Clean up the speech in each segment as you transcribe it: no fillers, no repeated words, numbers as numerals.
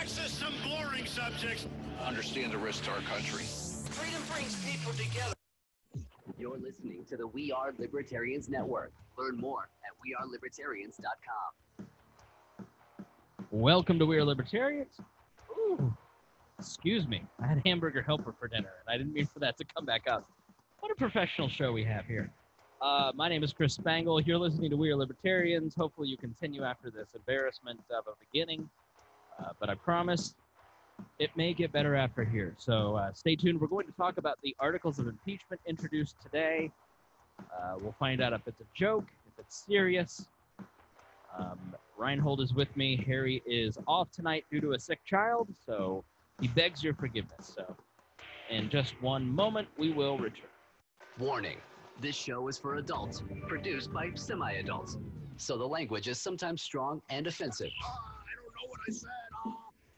access some boring subjects. Understand the risk to our country. Freedom brings people together. You're listening to the We Are Libertarians Network. Learn more at wearelibertarians.com. Welcome to We Are Libertarians. Ooh, excuse me. I had hamburger helper for dinner, and I didn't mean for that to come back up. What a professional show we have here. My name is Chris Spangle. You're listening to We Are Libertarians. Hopefully you continue after this embarrassment of a beginning. But I promise it may get better after here. So stay tuned. We're going to talk about the articles of impeachment introduced today. We'll find out if it's a joke, if it's serious. Rhinehold is with me. Harry is off tonight due to a sick child, so he begs your forgiveness. So in just one moment, we will return. Warning. This show is for adults, produced by semi-adults, so the language is sometimes strong and offensive. I don't know what I said.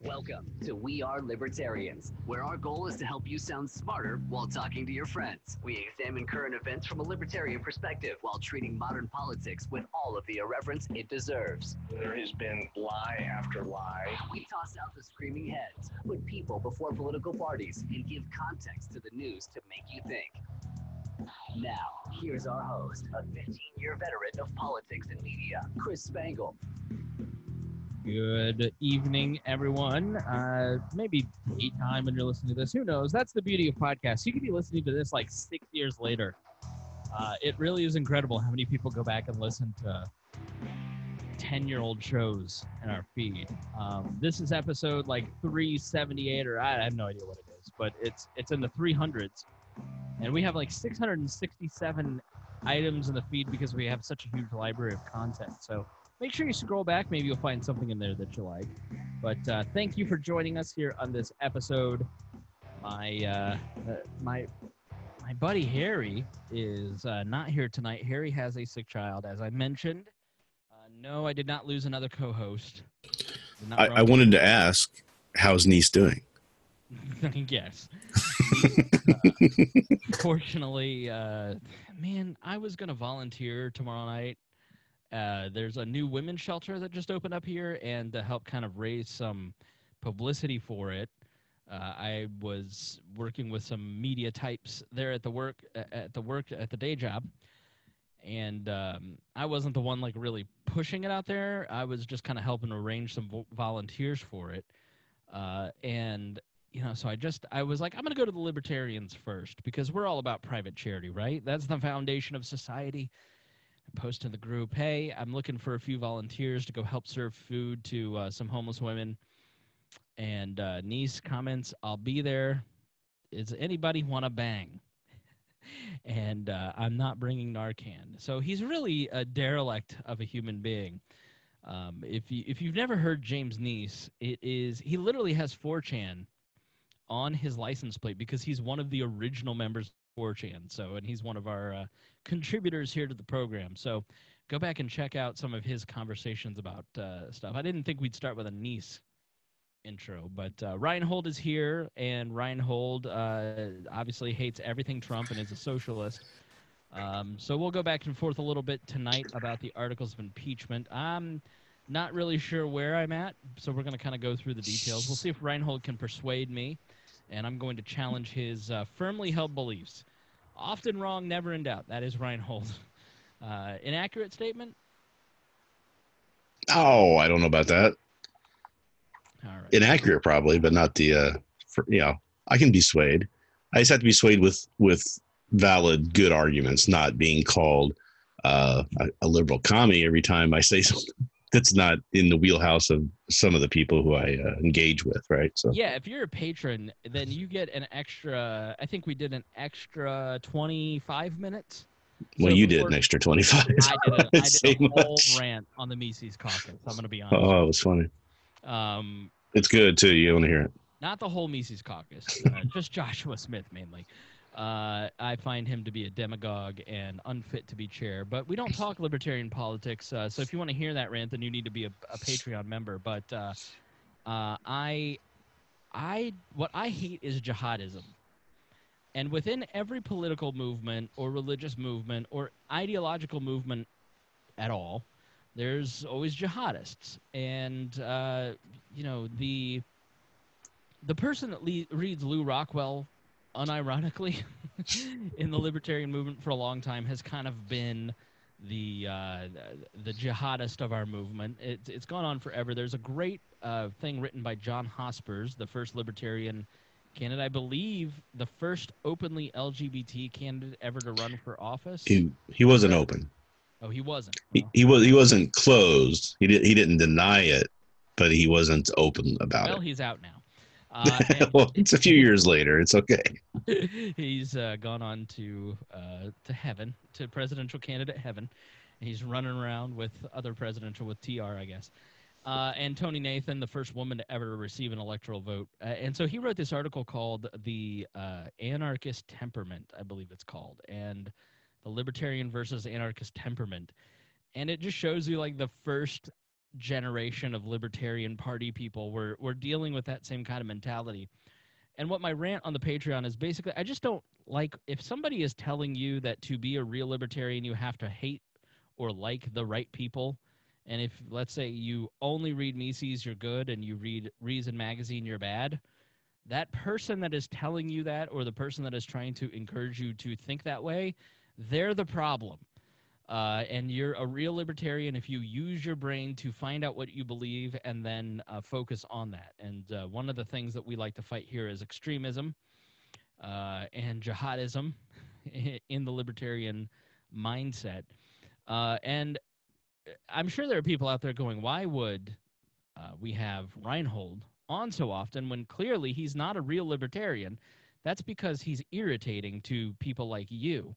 Welcome to We Are Libertarians, where our goal is to help you sound smarter while talking to your friends. We examine current events from a libertarian perspective while treating modern politics with all of the irreverence it deserves. There has been lie after lie. We toss out the screaming heads, put people before political parties, and give context to the news to make you think. Now, here's our host, a 15-year veteran of politics and media, Chris Spangle. Good evening, everyone. Maybe daytime when you're listening to this. Who knows? That's the beauty of podcasts. You could be listening to this like 6 years later. It really is incredible how many people go back and listen to 10-year-old shows in our feed. This is episode like 378, or I have no idea what it is, but it's in the 300s. And we have like 667 items in the feed because we have such a huge library of content. So make sure you scroll back. Maybe you'll find something in there that you like. But thank you for joining us here on this episode. My buddy Harry is not here tonight. Harry has a sick child, as I mentioned. No, I did not lose another co-host. I wanted to ask, how's Niece doing? Yes. Fortunately, man, I was going to volunteer tomorrow night. There's a new women's shelter that just opened up here, and to help kind of raise some publicity for it, I was working with some media types there at the work at the day job, and I wasn't the one like really pushing it out there. I was just kind of helping arrange some volunteers for it, and. You know, so I was like, I'm going to go to the libertarians first because we're all about private charity, right? That's the foundation of society. I posted in the group, hey, I'm looking for a few volunteers to go help serve food to some homeless women. And Niece comments, I'll be there. Is anybody want to bang? And I'm not bringing Narcan. So he's really a derelict of a human being. If you've never heard James Niece, he literally has 4chan. On his license plate because he's one of the original members of 4chan, and he's one of our contributors here to the program. So go back and check out some of his conversations about stuff. I didn't think we'd start with a Niece intro, but Rhinehold is here, and Rhinehold obviously hates everything Trump and is a socialist. So we'll go back and forth a little bit tonight about the articles of impeachment. Not really sure where I'm at, so we're going to kind of go through the details. We'll see if Rhinehold can persuade me, and I'm going to challenge his firmly held beliefs. Often wrong, never in doubt. That is Rhinehold. Inaccurate statement? Oh, I don't know about that. All right. Inaccurate probably, but not the I can be swayed. I just have to be swayed with valid, good arguments, not being called a liberal commie every time I say something. That's not in the wheelhouse of some of the people who I engage with, right? So yeah, if you're a patron, then you get an extra. I think we did an extra 25 minutes. Well, so you did an extra 25. I did a whole rant on the Mises caucus. I'm going to be honest. Oh, it was funny. It's good too. You want to hear it? Not the whole Mises caucus, just Joshua Smith mainly. I find him to be a demagogue and unfit to be chair, but we don't talk libertarian politics. So if you want to hear that rant, then you need to be a Patreon member. But what I hate is jihadism, and within every political movement or religious movement or ideological movement at all, there's always jihadists, and the person that reads Lou Rockwell unironically in the libertarian movement for a long time has kind of been the jihadist of our movement. It's gone on forever. There's a great thing written by John Hospers, the first libertarian candidate, I believe the first openly LGBT candidate ever to run for office. He wasn't open. Oh, he wasn't. He wasn't closed. He didn't deny it, but he wasn't open about it. Well, he's out now. Well, it's a few years later. It's okay. He's gone on to heaven, to presidential candidate heaven. He's running around with other presidential, with TR, I guess. And Tony Nathan, the first woman to ever receive an electoral vote. And so he wrote this article called The Anarchist Temperament, I believe it's called, and the Libertarian versus Anarchist Temperament. And it just shows you, like, the first generation of Libertarian Party people were dealing with that same kind of mentality. And what my rant on the Patreon is basically, I just don't like, if somebody is telling you that to be a real libertarian, you have to hate or like the right people. And if, let's say, you only read Mises, you're good, and you read Reason Magazine, you're bad, that person that is telling you that, or the person that is trying to encourage you to think that way, they're the problem. And you're a real libertarian if you use your brain to find out what you believe and then focus on that. And one of the things that we like to fight here is extremism and jihadism in the libertarian mindset. And I'm sure there are people out there going, why would we have Rhinehold on so often when clearly he's not a real libertarian? That's because he's irritating to people like you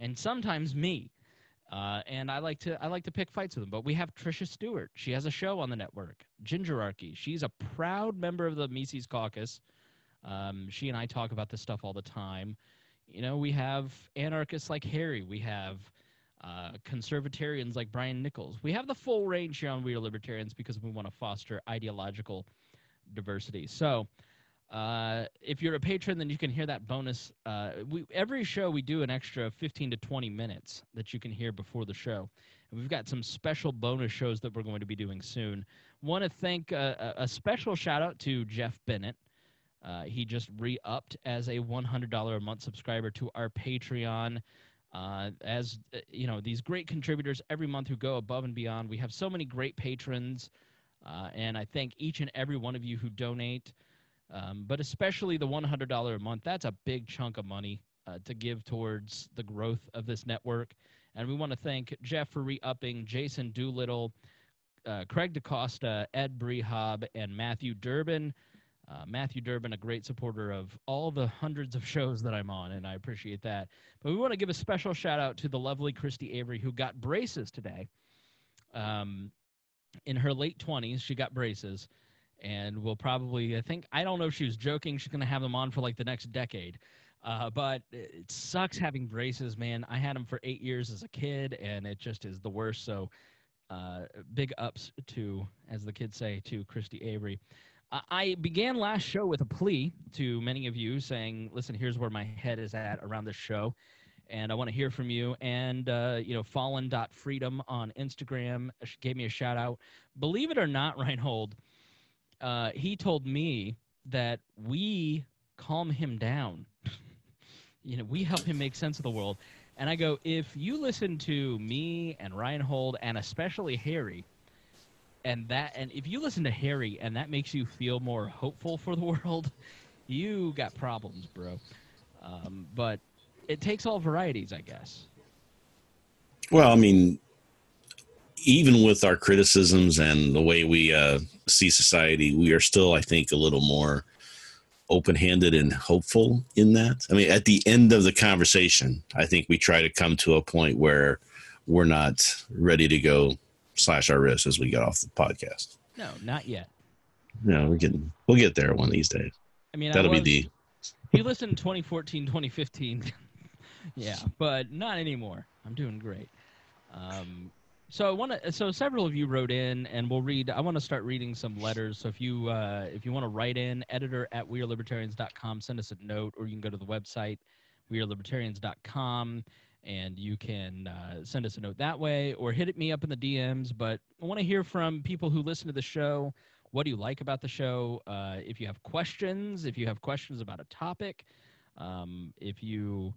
and sometimes me. And I like to pick fights with them. But we have Trisha Stewart. She has a show on the network, Gingerarchy. She's a proud member of the Mises Caucus. She and I talk about this stuff all the time. You know, we have anarchists like Harry. We have conservatarians like Brian Nichols. We have the full range here on We Are Libertarians because we want to foster ideological diversity. So if you're a patron, then you can hear that bonus. Every show we do an extra 15 to 20 minutes that you can hear before the show. And we've got some special bonus shows that we're going to be doing soon. Want to thank a special shout out to Jeff Bennett. He just re-upped as a $100 a month subscriber to our Patreon. As you know, these great contributors every month who go above and beyond. We have so many great patrons, and I thank each and every one of you who donate, but especially the $100 a month. That's a big chunk of money to give towards the growth of this network. And we want to thank Jeff for re-upping, Jason Doolittle, Craig DaCosta, Ed Brehob, and Matthew Durbin. Matthew Durbin, a great supporter of all the hundreds of shows that I'm on, and I appreciate that. But we want to give a special shout-out to the lovely Christy Avery, who got braces today. In her late 20s, she got braces, and will probably, I don't know if she was joking, she's going to have them on for, like, the next decade. But it sucks having braces, man. I had them for 8 years as a kid, and it just is the worst. So big ups to, as the kids say, to Christy Avery. I began last show with a plea to many of you saying, listen, here's where my head is at around this show, and I want to hear from you. And, you know, fallen.freedom on Instagram gave me a shout out. Believe it or not, Reinhold, he told me that we calm him down. You know, we help him make sense of the world. And I go, if you listen to me and Reinhold and especially Harry, and if you listen to Harry and that makes you feel more hopeful for the world, you got problems, bro. But it takes all varieties, I guess. Well, I mean, even with our criticisms and the way we see society, we are still, I think, a little more open-handed and hopeful in that. I mean, at the end of the conversation, I think we try to come to a point where we're not ready to go slash our wrists as we get off the podcast. No, not yet. No, we'll get there one of these days. I mean, that'll be the. You listened 2014, 2015. Yeah, but not anymore. I'm doing great. So I want to. So several of you wrote in, and we'll read. I want to start reading some letters. So if you want to write in, editor@wearelibertarians.com, send us a note, or you can go to the website wearelibertarians.com. And you can send us a note that way or hit me up in the DMs. But I want to hear from people who listen to the show, what do you like about the show? If you have questions about a topic, if you,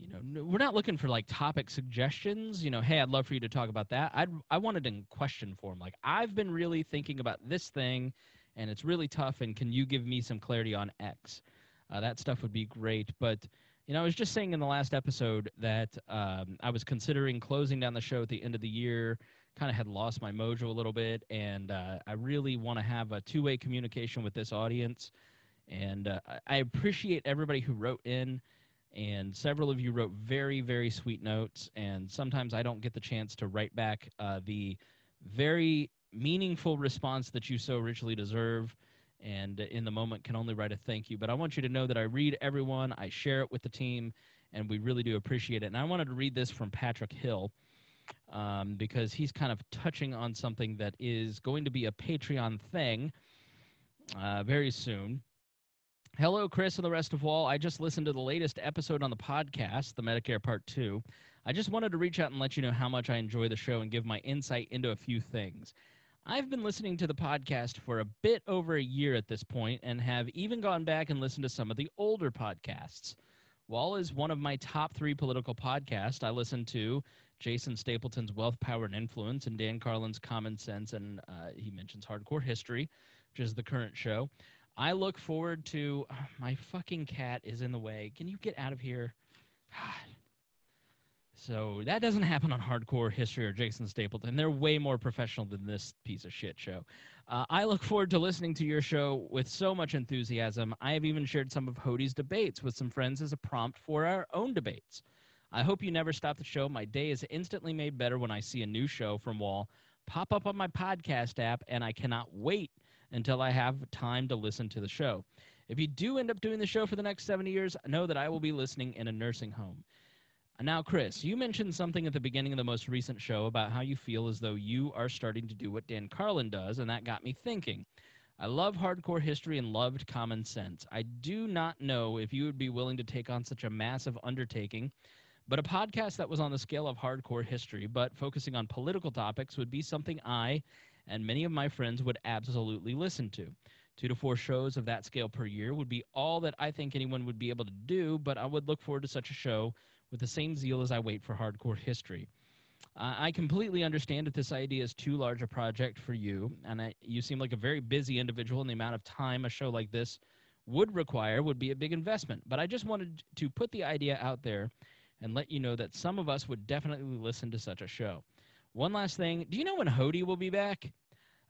you know, we're not looking for like topic suggestions, you know, hey, I'd love for you to talk about that. I want it in question form. Like, I've been really thinking about this thing and it's really tough. And can you give me some clarity on X? That stuff would be great. But, you know, I was just saying in the last episode that I was considering closing down the show at the end of the year, kind of had lost my mojo a little bit. And I really want to have a two-way communication with this audience. And I appreciate everybody who wrote in. And several of you wrote very, very sweet notes. And sometimes I don't get the chance to write back the very meaningful response that you so richly deserve. And in the moment can only write a thank you. But I want you to know that I read everyone. I share it with the team. And we really do appreciate it. And I wanted to read this from Patrick Hill because he's kind of touching on something that is going to be a Patreon thing very soon. Hello, Chris and the rest of all. I just listened to the latest episode on the podcast, the Medicare Part 2. I just wanted to reach out and let you know how much I enjoy the show and give my insight into a few things. I've been listening to the podcast for a bit over a year at this point and have even gone back and listened to some of the older podcasts. While is one of my top 3 political podcasts, I listen to Jason Stapleton's Wealth, Power, and Influence and Dan Carlin's Common Sense, and he mentions Hardcore History, which is the current show. I look forward to my fucking cat is in the way. Can you get out of here? God. So that doesn't happen on Hardcore History or Jason Stapleton. They're way more professional than this piece of shit show. I look forward to listening to your show with so much enthusiasm. I have even shared some of Hody's debates with some friends as a prompt for our own debates. I hope you never stop the show. My day is instantly made better when I see a new show from Wall pop up on my podcast app, and I cannot wait until I have time to listen to the show. If you do end up doing the show for the next 70 years, know that I will be listening in a nursing home. Now, Chris, you mentioned something at the beginning of the most recent show about how you feel as though you are starting to do what Dan Carlin does, and that got me thinking. I love Hardcore History and loved Common Sense. I do not know if you would be willing to take on such a massive undertaking, but a podcast that was on the scale of Hardcore History, but focusing on political topics would be something I and many of my friends would absolutely listen to. 2 to 4 shows of that scale per year would be all that I think anyone would be able to do, but I would look forward to such a show with the same zeal as I wait for Hardcore History. I completely understand that this idea is too large a project for you, and you seem like a very busy individual, and the amount of time a show like this would require would be a big investment. But I just wanted to put the idea out there and let you know that some of us would definitely listen to such a show. One last thing. Do you know when Hody will be back?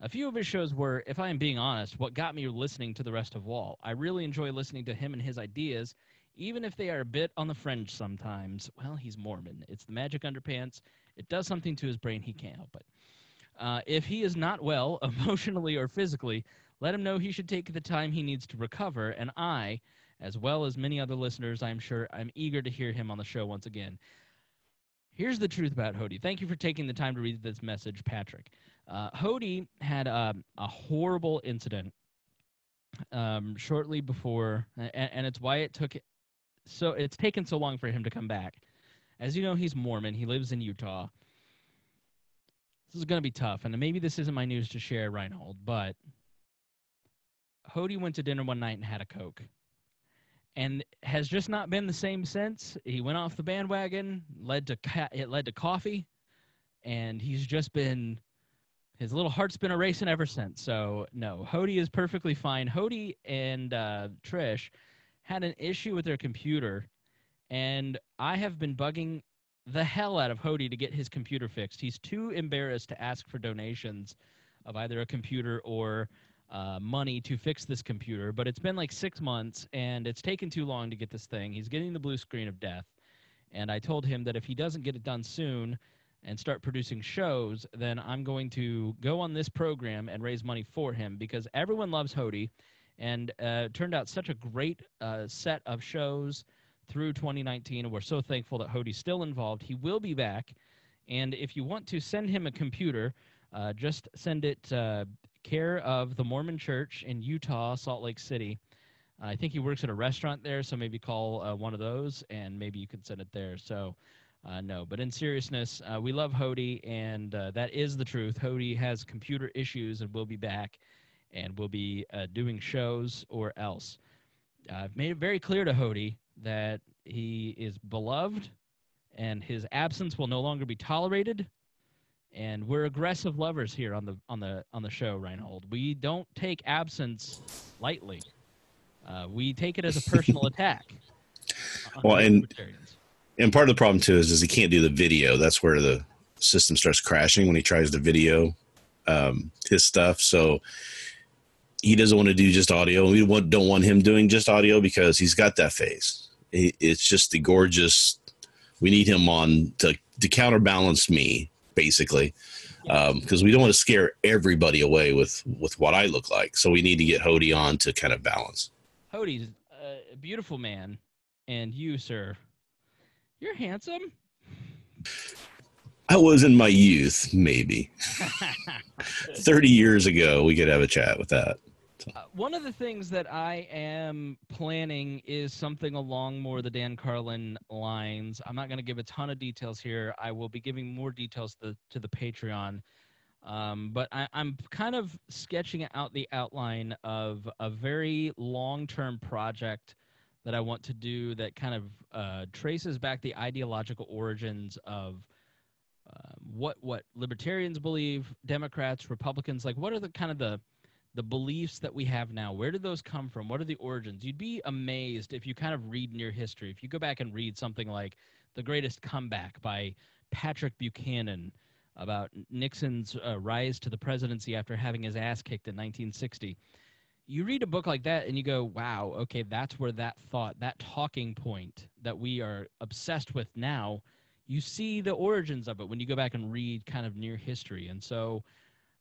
A few of his shows were, if I am being honest, what got me listening to the rest of Wall. I really enjoy listening to him and his ideas, even if they are a bit on the fringe sometimes. Well, he's Mormon. It's the magic underpants. It does something to his brain. He can't help it. If he is not well, emotionally or physically, let him know he should take the time he needs to recover. And I, as well as many other listeners, I'm sure, I'm eager to hear him on the show once again. Here's the truth about Hody. Thank you for taking the time to read this message, Patrick. Hody had a horrible incident shortly before, and it's why it's taken so long for him to come back. As you know, he's Mormon. He lives in Utah. This is going to be tough, and maybe this isn't my news to share, Rhinehold, but Hody went to dinner one night and had a Coke. And has just not been the same since. He went off the bandwagon, it led to coffee, and he's just been, his little heart's been racing ever since. So no, Hody is perfectly fine. Hody and Trish had an issue with their computer, and I have been bugging the hell out of Hody to get his computer fixed. He's too embarrassed to ask for donations of either a computer or money to fix this computer, but it's been like 6 months and it's taken too long to get this thing. He's getting the blue screen of death. And I told him that if he doesn't get it done soon and start producing shows, then I'm going to go on this program and raise money for him because everyone loves Hody. And it turned out such a great set of shows through 2019. And we're so thankful that Hody's still involved. He will be back. And if you want to send him a computer, just send it care of the Mormon Church in Utah, Salt Lake City. I think he works at a restaurant there, so maybe call one of those, and maybe you can send it there. So No, but in seriousness, we love Hody, and that is the truth. Hody has computer issues and will be back, and will be doing shows or else. I've made it very clear to Hody that he is beloved, and his absence will no longer be tolerated. And we're aggressive lovers here on the show, Rhinehold. We don't take absence lightly. We take it as a personal attack. Well, and part of the problem too is he can't do the video. That's where the system starts crashing when he tries to video his stuff. So he doesn't want to do just audio. We don't want him doing just audio because he's got that phase. It's just the gorgeous. We need him on to counterbalance me, basically, because we don't want to scare everybody away with what I look like. So we need to get Hody on to kind of balance. Hody's a beautiful man, and you, sir, you're handsome. I was in my youth, maybe. 30 years ago, we could have a chat with that. One of the things that I am planning is something along more the Dan Carlin lines. I'm not going to give a ton of details here. I will be giving more details to the Patreon. But I'm kind of sketching out the outline of a very long-term project that I want to do that kind of traces back the ideological origins of what libertarians believe, Democrats, Republicans, like what are the kind of the beliefs that we have now? Where did those come from? What are the origins? You'd be amazed if you kind of read near history. If you go back and read something like The Greatest Comeback by Patrick Buchanan about Nixon's rise to the presidency after having his ass kicked in 1960. You read a book like that and you go, wow, okay, that's where that thought, that talking point that we are obsessed with now, you see the origins of it when you go back and read kind of near history. And so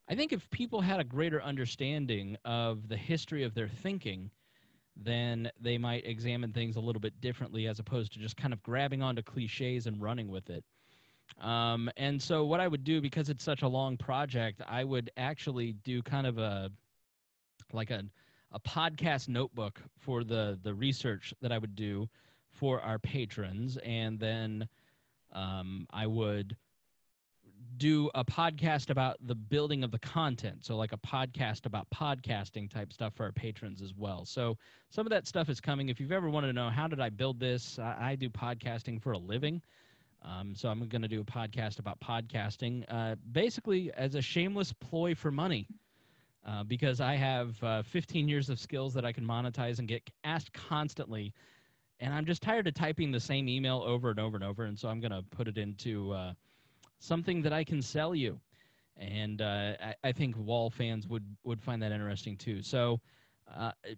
I think if people had a greater understanding of the history of their thinking, then they might examine things a little bit differently as opposed to just kind of grabbing onto cliches and running with it. And so what I would do, because it's such a long project, I would actually do kind of a podcast notebook for the research that I would do for our patrons. And then I would do a podcast about the building of the content. So like a podcast about podcasting type stuff for our patrons as well. So some of that stuff is coming. If you've ever wanted to know, how did I build this? I do podcasting for a living. So I'm going to do a podcast about podcasting, basically as a shameless ploy for money. Because I have 15 years of skills that I can monetize and get asked constantly. And I'm just tired of typing the same email over and over and over. And so I'm going to put it into something that I can sell you. And I think Wall fans would find that interesting too. So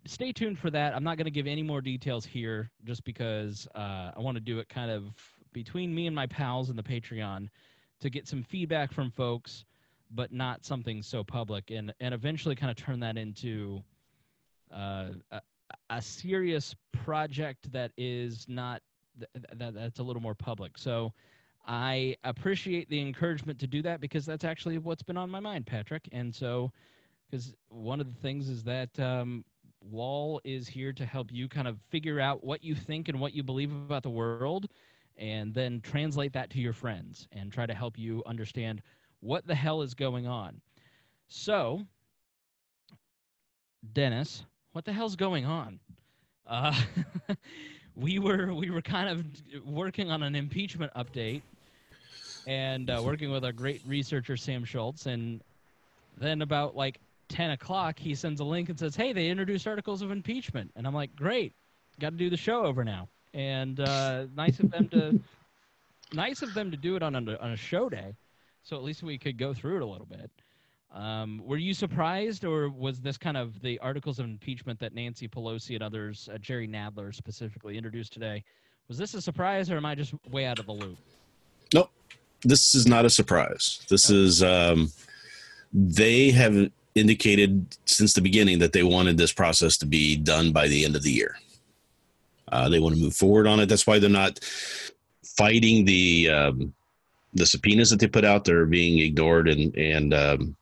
stay tuned for that. I'm not going to give any more details here just because I want to do it kind of between me and my pals in the Patreon to get some feedback from folks, but not something so public, and eventually kind of turn that into a serious project that is not that's a little more public. So I appreciate the encouragement to do that because that's actually what's been on my mind, Patrick. And so because one of the things is that Wall is here to help you kind of figure out what you think and what you believe about the world, and then translate that to your friends and try to help you understand what the hell is going on. So, Dennis, what the hell's going on? We were kind of working on an impeachment update and working with our great researcher, Sam Schultz. And then about like 10 o'clock, he sends a link and says, hey, they introduced articles of impeachment. And I'm like, great, got to do the show over now. And nice of them to do it on a show day. So at least we could go through it a little bit. Were you surprised, or was this kind of the articles of impeachment that Nancy Pelosi and others, Jerry Nadler specifically, introduced today? Was this a surprise, or am I just way out of the loop? Nope. This is not a surprise. This is they have indicated since the beginning that they wanted this process to be done by the end of the year. They want to move forward on it. That's why they're not fighting the subpoenas that they put out. They're being ignored and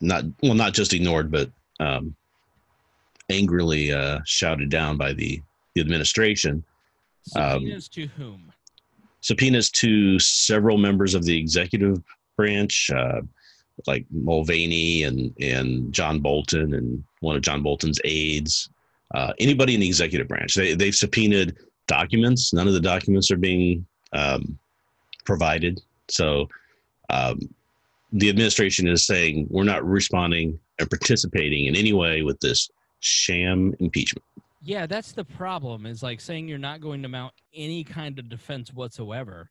not just ignored, but angrily shouted down by the administration. Subpoenas to whom? subpoenas to several members of the executive branch, like Mulvaney and John Bolton and one of John Bolton's aides, anybody in the executive branch. They've subpoenaed documents. None of the documents are being provided. So the administration is saying we're not responding and participating in any way with this sham impeachment. Yeah, that's the problem, is like saying you're not going to mount any kind of defense whatsoever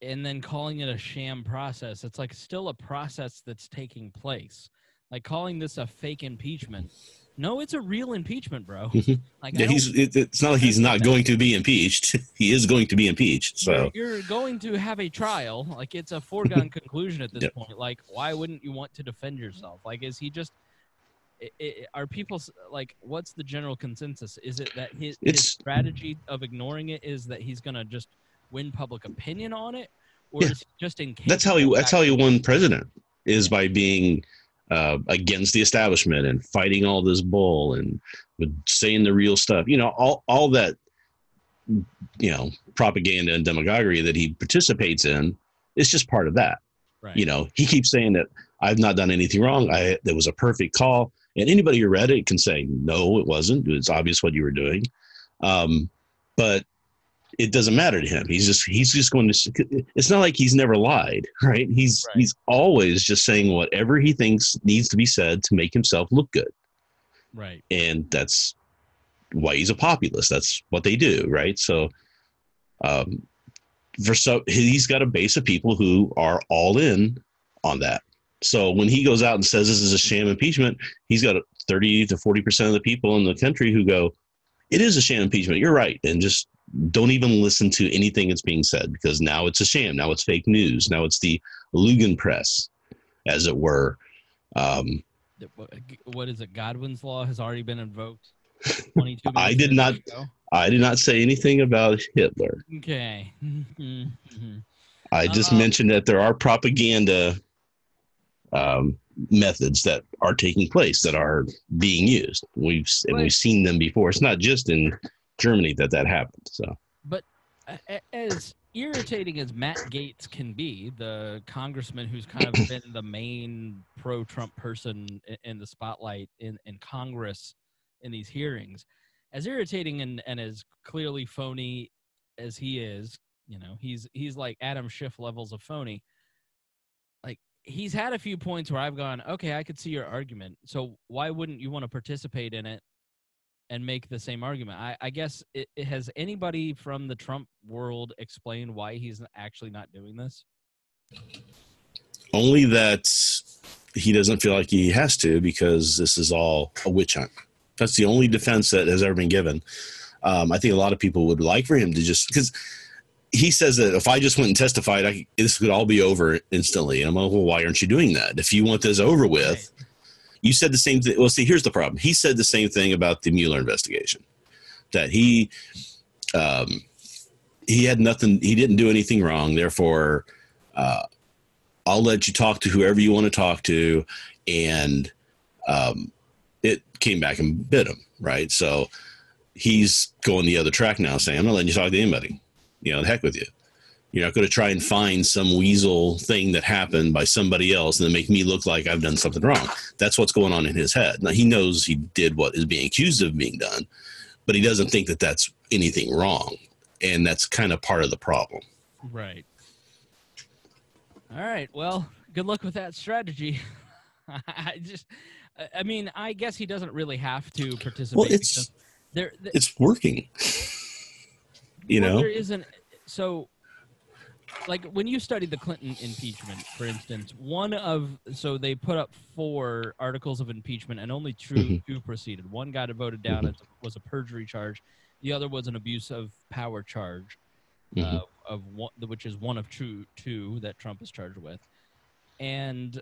and then calling it a sham process. It's like still a process that's taking place. Like calling this a fake impeachment. No, it's a real impeachment, bro. Like, yeah, it's not like he's not going to be impeached. He is going to be impeached. So you're going to have a trial. Like, it's a foregone conclusion at this point. Like, why wouldn't you want to defend yourself? Like, is he just are people like, what's the general consensus? Is it that his strategy of ignoring it is that he's going to just win public opinion on it? Or is he just in case? That's how you won president, is by being against the establishment and fighting all this bull and saying the real stuff, you know, all that, you know, propaganda and demagoguery that he participates in. It's just part of that. Right. You know, he keeps saying that I've not done anything wrong. There was a perfect call, and anybody who read it can say, no, it wasn't. It's obvious what you were doing. But it doesn't matter to him. He's just going to, it's not like he's never lied, right? He's always just saying whatever he thinks needs to be said to make himself look good. Right. And that's why he's a populist. That's what they do. Right. So, he's got a base of people who are all in on that. So when he goes out and says this is a sham impeachment, he's got 30 to 40% of the people in the country who go, it is a sham impeachment. You're right. And just don't even listen to anything that's being said, because now it's a sham. Now it's fake news. Now it's the Lugan press, as it were. What is it? Godwin's law has already been invoked. 22 I did not say anything about Hitler. Okay. I just mentioned that there are propaganda methods that are taking place that are being used. We've seen them before. It's not just in Germany that happened. So, but as irritating as Matt Gaetz can be, the congressman who's kind of been the main pro-Trump person in the spotlight in Congress in these hearings, as irritating and as clearly phony as he is, you know, he's like Adam Schiff levels of phony. Like, he's had a few points where I've gone, okay, I could see your argument. So why wouldn't you want to participate in it and make the same argument? I guess, has anybody from the Trump world explained why he's actually not doing this? Only that he doesn't feel like he has to, because this is all a witch hunt. That's the only defense that has ever been given. I think a lot of people would like for him to just, because he says that if I just went and testified, this could all be over instantly. And I'm like, well, why aren't you doing that? If you want this over with, right. You said the same thing. Well, see, here's the problem. He said the same thing about the Mueller investigation, that he had nothing. He didn't do anything wrong. Therefore, I'll let you talk to whoever you want to talk to. And it came back and bit him. Right. So he's going the other track now, saying, I'm not letting you talk to anybody. You know, the heck with you. You're not going to try and find some weasel thing that happened by somebody else and then make me look like I've done something wrong. That's what's going on in his head. Now, he knows he did what is being accused of being done, but he doesn't think that that's anything wrong. And that's kind of part of the problem. Right. All right. Well, good luck with that strategy. I guess he doesn't really have to participate. Well, it's working. You know, there isn't. So, like, when you studied the Clinton impeachment, for instance, they put up 4 articles of impeachment, and only two proceeded. One got voted down. It was a perjury charge. The other was an abuse of power charge, which is one of two that Trump is charged with. And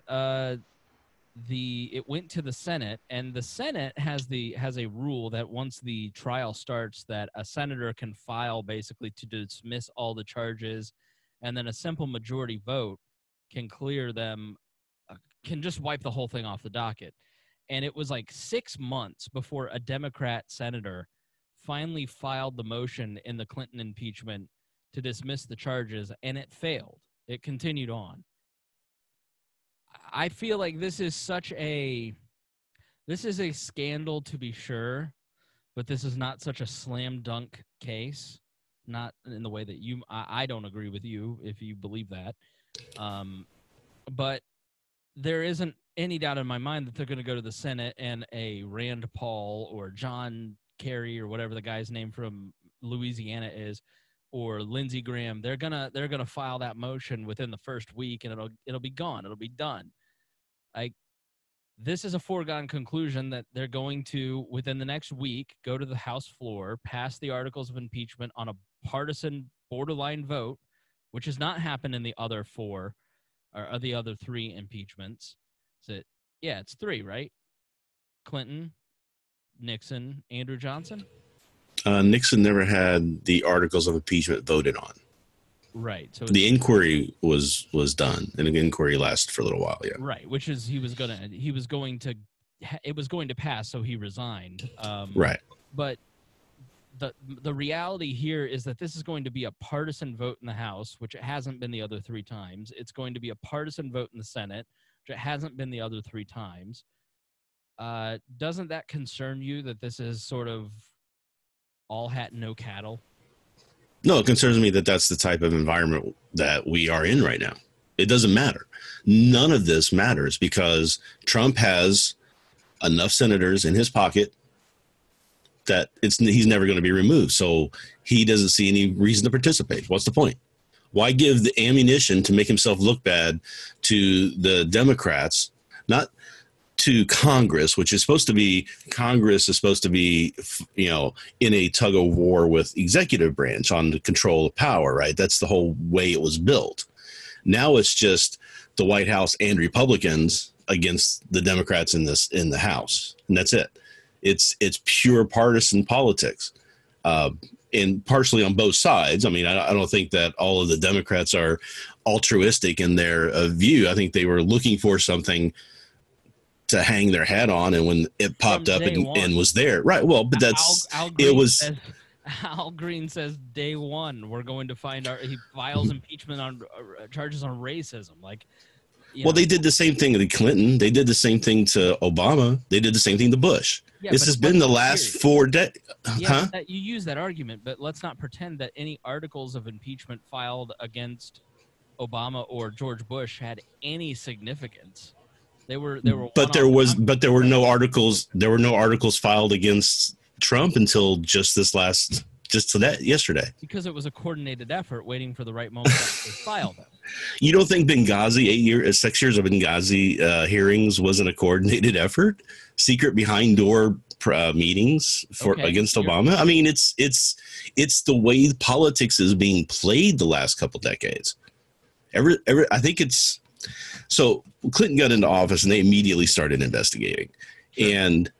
it went to the Senate, and the Senate has a rule that once the trial starts, that a senator can file basically to dismiss all the charges. And then a simple majority vote can clear them, can just wipe the whole thing off the docket. And it was like 6 months before a Democrat senator finally filed the motion in the Clinton impeachment to dismiss the charges, and it failed. It continued on. I feel like this is such a – this is a scandal to be sure, but this is not such a slam dunk case, not in the way that you – I don't agree with you if you believe that. But there isn't any doubt in my mind that they're going to go to the Senate and a Rand Paul or John Kerry or whatever the guy's name from Louisiana is, or Lindsey Graham, they're gonna file that motion within the first week, and it'll be gone. It'll be done. This is a foregone conclusion that they're going to, within the next week, go to the House floor, pass the articles of impeachment on a partisan borderline vote, which has not happened in the other four or the other three impeachments. Yeah, it's three, right? Clinton, Nixon, Andrew Johnson. Nixon never had the articles of impeachment voted on. Right. So the inquiry was done, and the inquiry lasted for a little while. Yeah. Right. Which is it was going to pass, so he resigned. Right. But the reality here is that this is going to be a partisan vote in the House, which it hasn't been the other three times. It's going to be a partisan vote in the Senate, which it hasn't been the other three times. Doesn't that concern you that this is sort of all hat, no cattle? No, it concerns me that that's the type of environment that we are in right now. It doesn't matter. None of this matters because Trump has enough senators in his pocket that he's never going to be removed. So he doesn't see any reason to participate. What's the point? Why give the ammunition to make himself look bad to the Democrats, not to Congress, which is supposed to be in a tug of war with executive branch on the control of power, right? That's the whole way it was built. Now it's just the White House and Republicans against the Democrats in the House. And that's it. It's pure partisan politics. And partially on both sides. I mean, I don't think that all of the Democrats are altruistic in their view. I think they were looking for something to hang their hat on, and when it popped up and was there, right? Well, but that's Al Green says day one we're going to find he files impeachment on charges on racism. Like, well, they did the same thing to Clinton. They did the same thing to Obama. They did the same thing to Bush. Yeah, this has been the last 4 days. Yeah, huh? You use that argument, but let's not pretend that any articles of impeachment filed against Obama or George Bush had any significance. But there were no articles. There were no articles filed against Trump until yesterday. Because it was a coordinated effort, waiting for the right moment to file them. You don't think Benghazi, 6 years of Benghazi hearings, wasn't a coordinated effort? Secret behind door meetings against Obama. I mean, it's the way politics is being played the last couple decades. I think it's. So Clinton got into office, and they immediately started investigating, and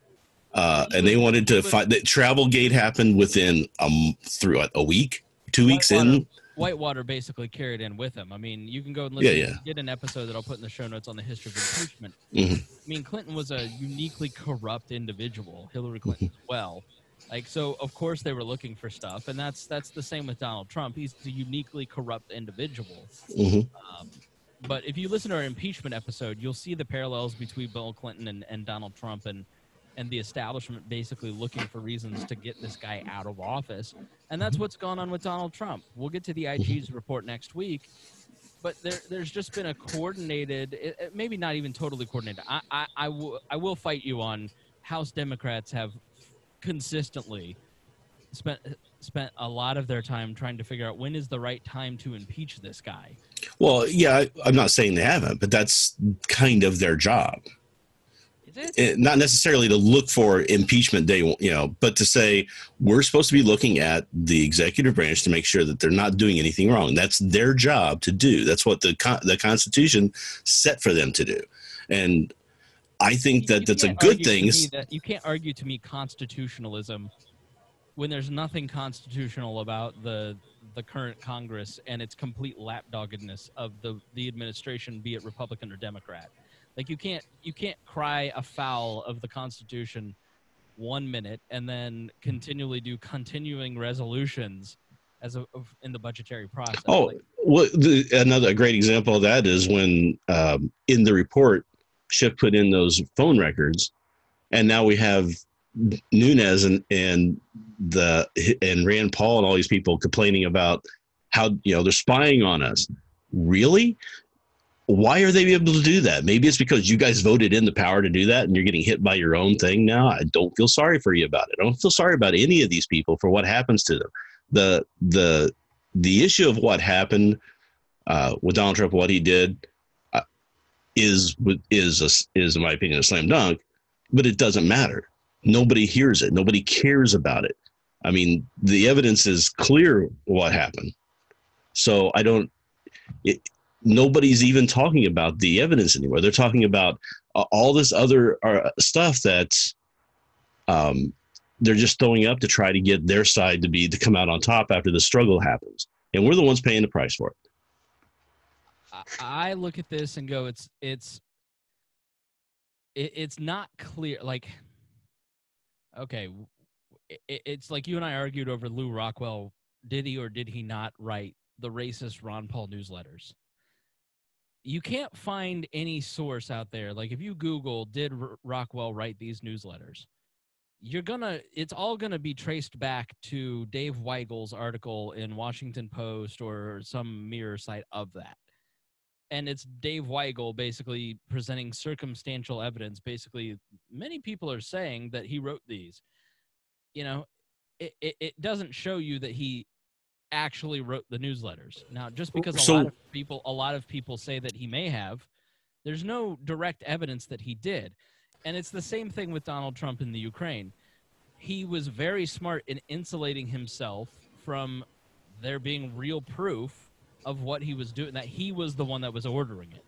they wanted to find that Travelgate happened within a week, 2 weeks in. Whitewater basically carried in with him. I mean, you can go and listen. Yeah. Did an episode that I'll put in the show notes on the history of impeachment. Mm-hmm. I mean, Clinton was a uniquely corrupt individual. Hillary Clinton as well. Like, so of course they were looking for stuff, and that's the same with Donald Trump. He's a uniquely corrupt individual. Mm-hmm. But if you listen to our impeachment episode, you'll see the parallels between Bill Clinton and Donald Trump and the establishment basically looking for reasons to get this guy out of office. And that's what's gone on with Donald Trump. We'll get to the IG's report next week. But there's just been a coordinated – maybe not even totally coordinated. I will fight you on House Democrats have consistently spent a lot of their time trying to figure out when is the right time to impeach this guy. Well, yeah, I'm not saying they haven't, but that's kind of their job. Is it? Not necessarily to look for impeachment day, but to say we're supposed to be looking at the executive branch to make sure that they're not doing anything wrong. That's their job to do. That's what the Constitution set for them to do. And I think that's a good thing. You can't argue to me constitutionalism when there's nothing constitutional about the current Congress and its complete lapdoggedness of the administration, be it Republican or Democrat. Like you can't cry afoul of the Constitution 1 minute and then continually do continuing resolutions as a, in the budgetary process. Oh, like, well, another great example of that is when in the report, Schiff put in those phone records, and now we have Nunes and Rand Paul and all these people complaining about how, you know, they're spying on us. Really? Why are they able to do that? Maybe it's because you guys voted in the power to do that, and you're getting hit by your own thing now. I don't feel sorry for you about it. I don't feel sorry about any of these people for what happens to them. The issue of what happened with Donald Trump, what he did, is in my opinion a slam dunk, but it doesn't matter. Nobody hears it. Nobody cares about it. I mean, the evidence is clear what happened. So I don't. Nobody's even talking about the evidence anymore. They're talking about all this other stuff that's they're just throwing up to try to get their side to come out on top after the struggle happens, and we're the ones paying the price for it. I look at this and go, it's not clear. Like, okay, it's like you and I argued over Lou Rockwell. Did he or did he not write the racist Ron Paul newsletters? You can't find any source out there. Like, if you Google, did Rockwell write these newsletters? It's all gonna be traced back to Dave Weigel's article in Washington Post or some mirror site of that. And it's Dave Weigel basically presenting circumstantial evidence. Basically, many people are saying that he wrote these. You know, it doesn't show you that he actually wrote the newsletters. Now, just because a lot of people say that he may have, there's no direct evidence that he did. And it's the same thing with Donald Trump in the Ukraine. He was very smart in insulating himself from there being real proof of what he was doing, that he was the one that was ordering it.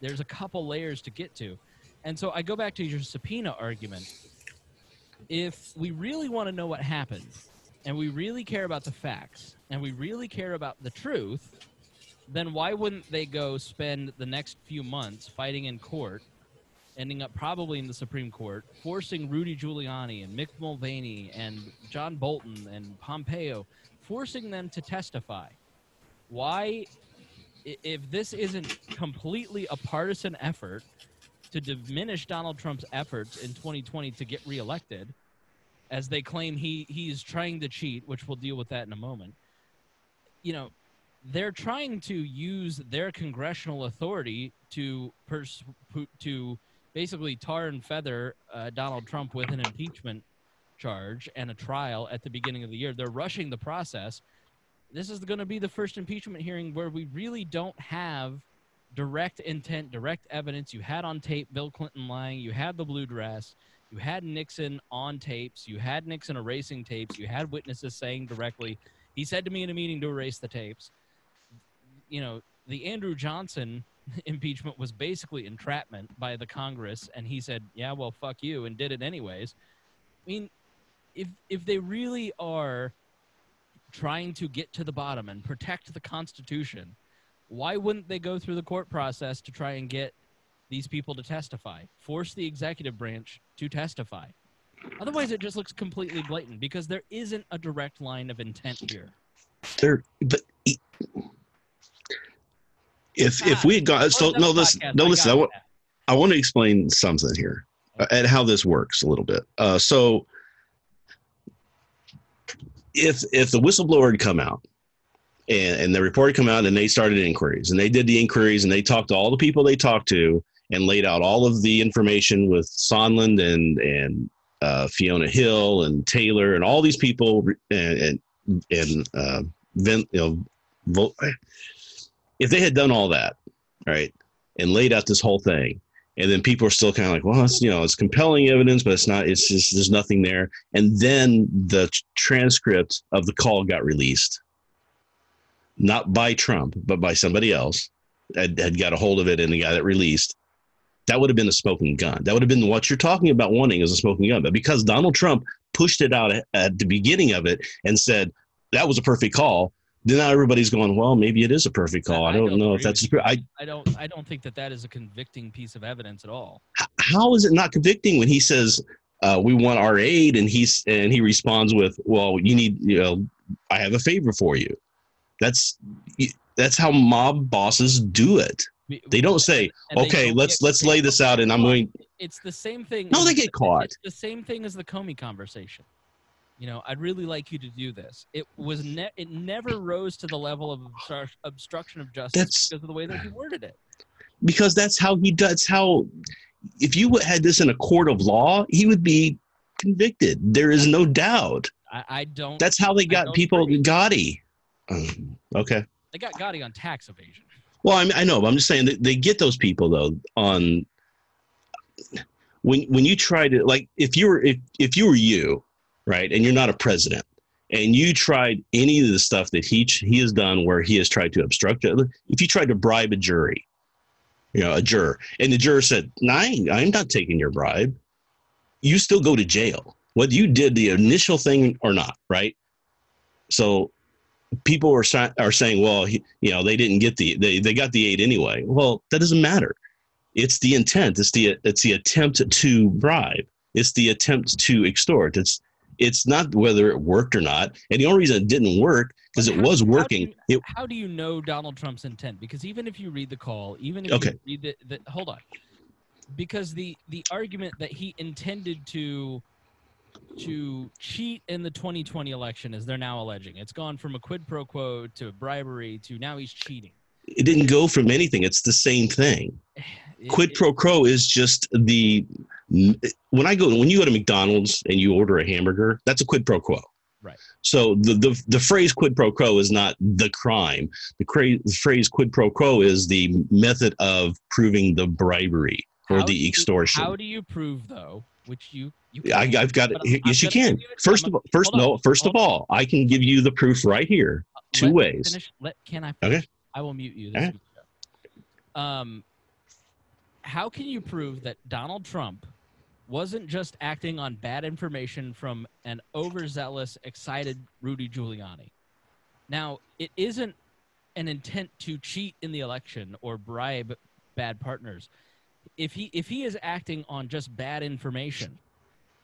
There's a couple layers to get to. And so I go back to your subpoena argument. If we really want to know what happened, and we really care about the facts, and we really care about the truth, then why wouldn't they go spend the next few months fighting in court, ending up probably in the Supreme Court, forcing Rudy Giuliani and Mick Mulvaney and John Bolton and Pompeo, forcing them to testify? Why, if this isn't completely a partisan effort to diminish Donald Trump's efforts in 2020 to get reelected, as they claim he's trying to cheat, which we'll deal with that in a moment, you know, they're trying to use their congressional authority to basically tar and feather Donald Trump with an impeachment charge and a trial at the beginning of the year. They're rushing the process. This is going to be the first impeachment hearing where we really don't have direct intent, direct evidence. You had on tape Bill Clinton lying. You had the blue dress. You had Nixon on tapes. You had Nixon erasing tapes. You had witnesses saying directly, he said to me in a meeting to erase the tapes. You know, the Andrew Johnson impeachment was basically entrapment by the Congress, and he said, yeah, well, fuck you, and did it anyways. I mean, if they really are trying to get to the bottom and protect the Constitution, why wouldn't they go through the court process to try and get these people to testify, force the executive branch to testify? Otherwise, it just looks completely blatant, because there isn't a direct line of intent here. If we had gone, I want to explain something here, okay, and how this works a little bit. So if the whistleblower had come out and the report had come out and they started inquiries and they did the inquiries and they talked to all the people they talked to and laid out all of the information with Sondland and Fiona Hill and Taylor and all these people and if they had done all that, right, and laid out this whole thing, and then people are still kind of like, well, it's, you know, it's compelling evidence, but it's not, it's just, there's nothing there. And then the transcript of the call got released, not by Trump, but by somebody else had got a hold of it, and the guy that released, that would have been a smoking gun. That would have been what you're talking about wanting, is a smoking gun. But because Donald Trump pushed it out at the beginning of it and said, that was a perfect call, then now everybody's going, well, maybe it is a perfect call. I don't know if that's – I don't think that is a convicting piece of evidence at all. How is it not convicting when he says, we want our aid, and he responds with, well, you need – you know, I have a favor for you. That's how mob bosses do it. They don't say, okay, let's lay this out and I'm going. It's the same thing. No, they get caught. It's the same thing as the Comey conversation. You know, I'd really like you to do this. It was it never rose to the level of obstruction of justice because of the way that he worded it. Because that's how he does. How if you had this in a court of law, he would be convicted. There is no doubt. I don't. That's how they got people. Gotti. Okay. They got Gotti on tax evasion. Well, I know, but I'm just saying that they get those people though on when you try to, like, if you were you. Right. And you're not a president and you tried any of the stuff that he has done where he has tried to obstruct. If you tried to bribe a jury, you know, a juror, and the juror said, no, I'm not taking your bribe. You still go to jail, whether you did the initial thing or not. Right. So people are saying, well, you know, they didn't get they got the aid anyway. Well, that doesn't matter. It's the intent. It's the attempt to bribe. It's the attempt to extort. It's not whether it worked or not. And the only reason it didn't work because it was working. How do you know Donald Trump's intent? Because even if you read the call, even if you read the – hold on. Because the argument that he intended to cheat in the 2020 election, as they're now alleging, it's gone from a quid pro quo to bribery to now he's cheating. It didn't go from anything. It's the same thing. Quid pro quo is just the – when you go to McDonald's and you order a hamburger, that's a quid pro quo. Right. So the phrase quid pro quo is not the crime. The phrase quid pro quo is the method of proving the bribery or the extortion. How do you prove though? Which you can't. I've got it. Yes, you can. First of all, I can give you the proof right here. Two ways. Can I finish? Okay. I will mute you. This how can you prove that Donald Trump wasn't just acting on bad information from an overzealous, excited Rudy Giuliani? Now, it isn't an intent to cheat in the election or bribe bad partners. If he is acting on just bad information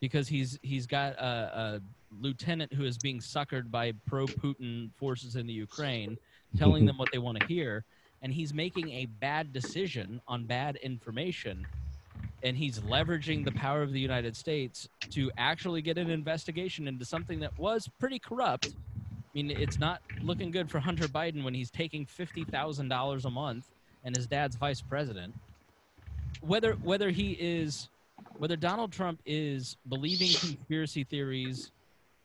because he's got a lieutenant who is being suckered by pro-Putin forces in the Ukraine telling them what they want to hear, and he's making a bad decision on bad information, and he's leveraging the power of the United States to actually get an investigation into something that was pretty corrupt. I mean, it's not looking good for Hunter Biden when he's taking $50,000 a month and his dad's vice president. Whether Donald Trump is believing conspiracy theories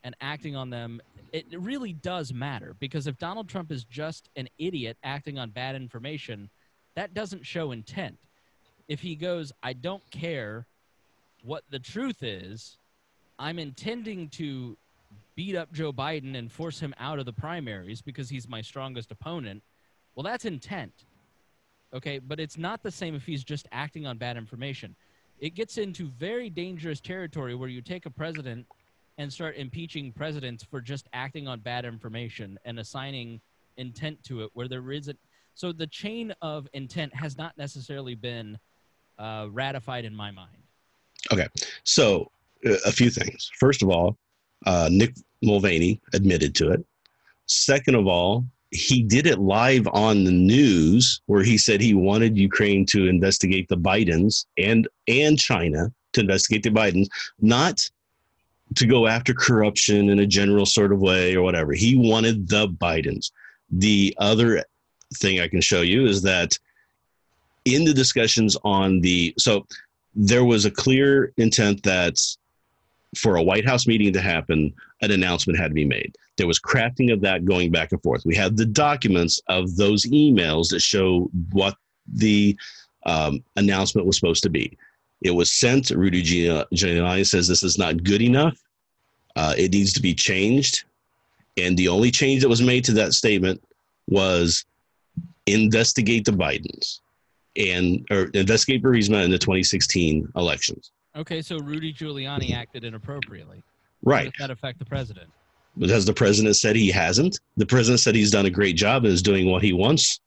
and acting on them, it really does matter, because if Donald Trump is just an idiot acting on bad information, that doesn't show intent. If he goes, I don't care what the truth is, I'm intending to beat up Joe Biden and force him out of the primaries because he's my strongest opponent, well, that's intent. Okay, but it's not the same if he's just acting on bad information. It gets into very dangerous territory where you take a president and start impeaching presidents for just acting on bad information and assigning intent to it where there isn't. So the chain of intent has not necessarily been ratified in my mind. Okay. So a few things. First of all, Mick Mulvaney admitted to it. Second of all, he did it live on the news where he said he wanted Ukraine to investigate the Bidens and China to investigate the Bidens, not to go after corruption in a general sort of way or whatever. He wanted the Bidens. The other thing I can show you is that in the discussions on so there was a clear intent that for a White House meeting to happen, an announcement had to be made. There was crafting of that going back and forth. We have the documents of those emails that show what the announcement was supposed to be. It was sent. Rudy Giuliani says this is not good enough. It needs to be changed. And the only change that was made to that statement was investigate the Bidens or investigate Burisma in the 2016 elections. Okay, so Rudy Giuliani acted inappropriately. Right. How does that affect the president? Because the president said he hasn't. The president said he's done a great job and is doing what he wants.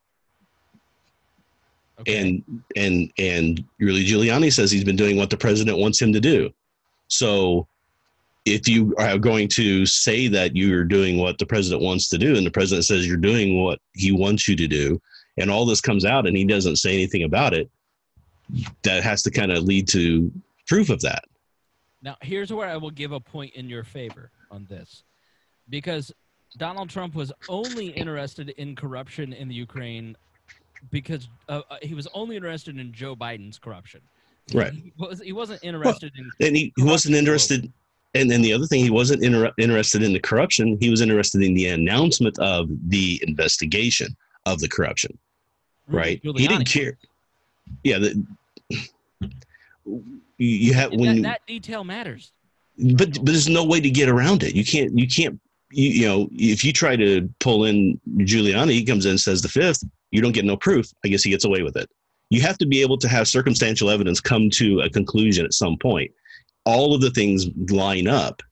Okay. And Rudy Giuliani says he's been doing what the president wants him to do. So if you are going to say that you're doing what the president wants to do, and the president says you're doing what he wants you to do, and all this comes out and he doesn't say anything about it, that has to kind of lead to proof of that. Now, here's where I will give a point in your favor on this, because Donald Trump was only interested in corruption in the Ukraine because he was only interested in Joe Biden's corruption. Right. He wasn't interested in. And he wasn't interested. And then the other thing, he wasn't interested in the corruption. He was interested in the announcement of the investigation of the corruption. Right. Giuliani. He didn't care. Yeah. You have when that detail matters. But there's no way to get around it. You know, if you try to pull in Giuliani, he comes in and says the fifth, you don't get no proof. I guess he gets away with it. You have to be able to have circumstantial evidence come to a conclusion at some point. All of the things line up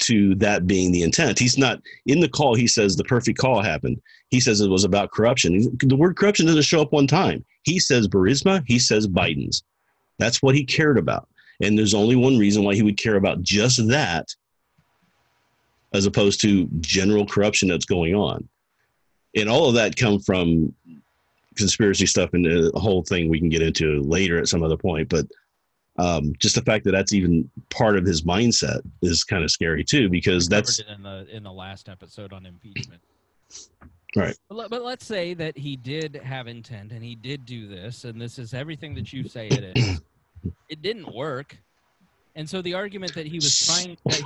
to that being the intent. He's not in the call. He says the perfect call happened. He says it was about corruption. The word corruption doesn't show up one time. He says Burisma. He says Biden's. That's what he cared about. And there's only one reason why he would care about just that, as opposed to general corruption that's going on. And all of that come from conspiracy stuff, and the whole thing we can get into later at some other point. But just the fact that that's even part of his mindset is kind of scary too, because that's in the last episode on impeachment. Right. But let's say that he did have intent and he did do this, and this is everything that you say it is. It didn't work. And so the argument that he was trying, that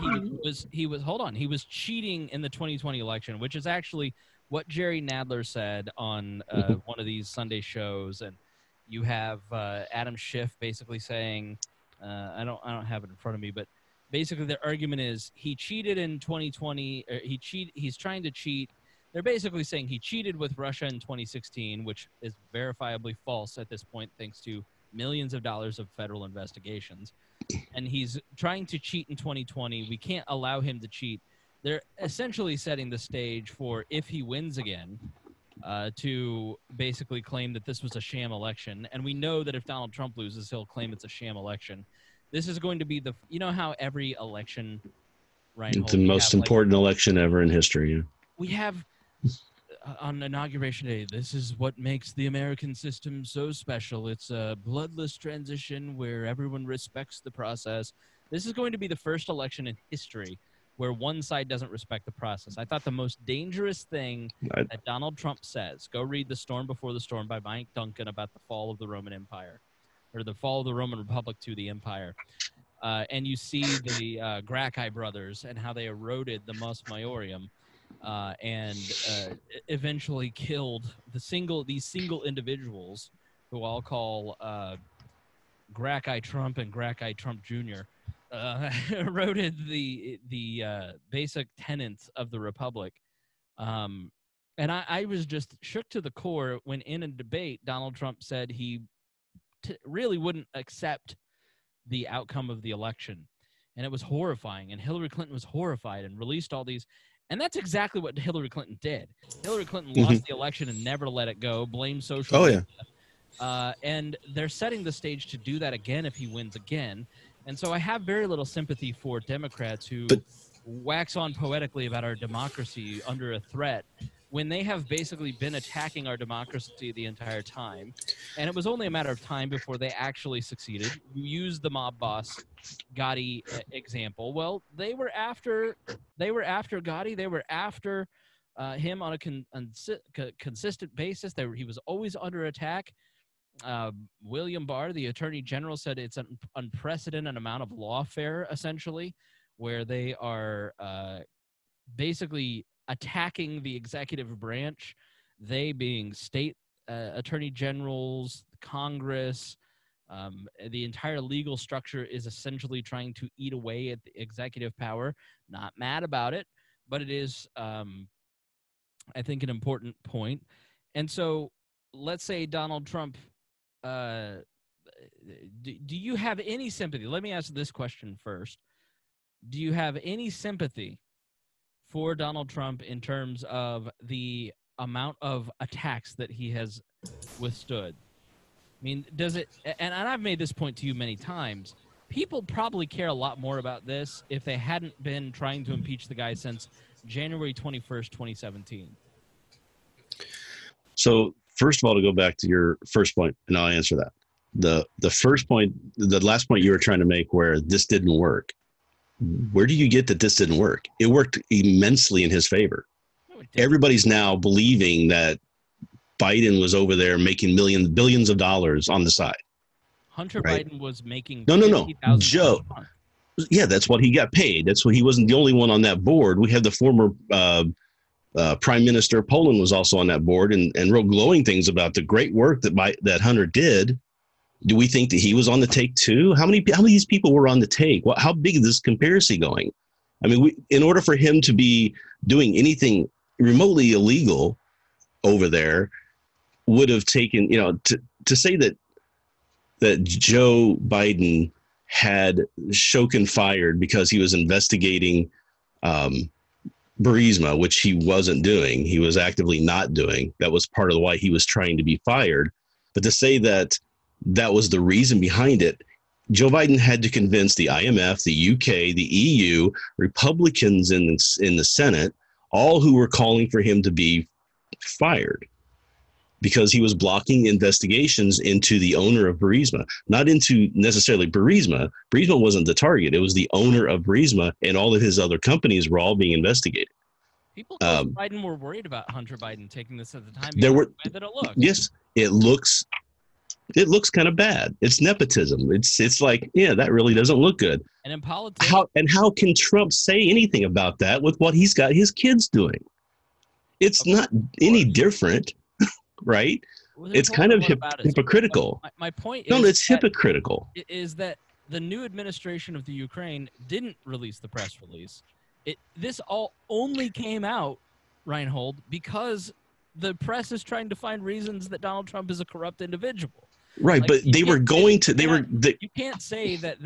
he was cheating in the 2020 election, which is actually what Jerry Nadler said on one of these Sunday shows. And you have Adam Schiff basically saying, I don't have it in front of me, but basically the argument is he cheated in 2020. Or he's trying to cheat. They're basically saying he cheated with Russia in 2016, which is verifiably false at this point, thanks to millions of dollars of federal investigations. And he's trying to cheat in 2020. We can't allow him to cheat. They're essentially setting the stage for, if he wins again, to basically claim that this was a sham election. And we know that if Donald Trump loses, he'll claim it's a sham election. This is going to be the – you know how every election, right? It's the most important election ever in history. Yeah. We have on Inauguration Day, this is what makes the American system so special. It's a bloodless transition where everyone respects the process. This is going to be the first election in history where one side doesn't respect the process. I thought the most dangerous thing that Donald Trump says, go read The Storm Before the Storm by Mike Duncan about the fall of the Roman Empire, or the fall of the Roman Republic to the Empire. And you see the Gracchi brothers and how they eroded the Mus Maiorium and eventually killed these single individuals who I'll call Gracchi Trump and Gracchi Trump Jr., eroded the basic tenets of the republic, and I was just shook to the core when in a debate Donald Trump said he really wouldn't accept the outcome of the election, and it was horrifying. And Hillary Clinton was horrified and released all these, and that's exactly what Hillary Clinton did. Hillary Clinton lost the election and never let it go. Blamed social media. And they're setting the stage to do that again if he wins again. And so I have very little sympathy for Democrats who wax on poetically about our democracy under a threat when they have basically been attacking our democracy the entire time. And it was only a matter of time before they actually succeeded. You used the mob boss Gotti example. Well, they were after Gotti. They were after him on a consistent basis. He was always under attack. William Barr, the Attorney General, said it's an unprecedented amount of lawfare, essentially, where they are basically attacking the executive branch, they being state attorney generals, Congress, the entire legal structure is essentially trying to eat away at the executive power. Not mad about it, but it is, I think, an important point. And so let's say Donald Trump – do you have any sympathy? Let me ask this question first. Do you have any sympathy for Donald Trump in terms of the amount of attacks that he has withstood? I mean, does it – and I've made this point to you many times. people probably care a lot more about this if they hadn't been trying to impeach the guy since January 21st, 2017. So first of all, to go back to your first point, and I'll answer that. The first point, the last point you were trying to make where this didn't work. Where do you get that this didn't work? It worked immensely in his favor. Everybody's now believing that Biden was over there making billions of dollars on the side. Hunter Biden was making $50,000 Joe. Yeah, that's what he got paid. That's what he wasn't the only one on that board. We had the former Prime Minister of Poland was also on that board and wrote glowing things about the great work that Hunter did. Do we think that he was on the take too? How many of these people were on the take? How big is this conspiracy going? I mean, in order for him to be doing anything remotely illegal over there would have taken, you know, to say that Joe Biden had Shokin fired because he was investigating Burisma, which he wasn't doing. He was actively not doing. That was part of why he was trying to be fired. But to say that was the reason behind it, Joe Biden had to convince the IMF, the UK, the EU, Republicans in the Senate, all who were calling for him to be fired because he was blocking investigations into the owner of Burisma, not into necessarily Burisma. Burisma wasn't the target. It was the owner of Burisma, and all of his other companies were all being investigated. People Biden were worried about Hunter Biden taking this at the time. There were yes, it looks kind of bad. It's nepotism. It's like, yeah, that really doesn't look good. And in politics, how can Trump say anything about that with what he's got his kids doing? It's not any different, right? It's kind of hypocritical. My point is hypocritical. Is that the new administration of the Ukraine didn't release the press release. This all only came out, Rhinehold, because the press is trying to find reasons that Donald Trump is a corrupt individual. Right, like, but they were going to. You can't say that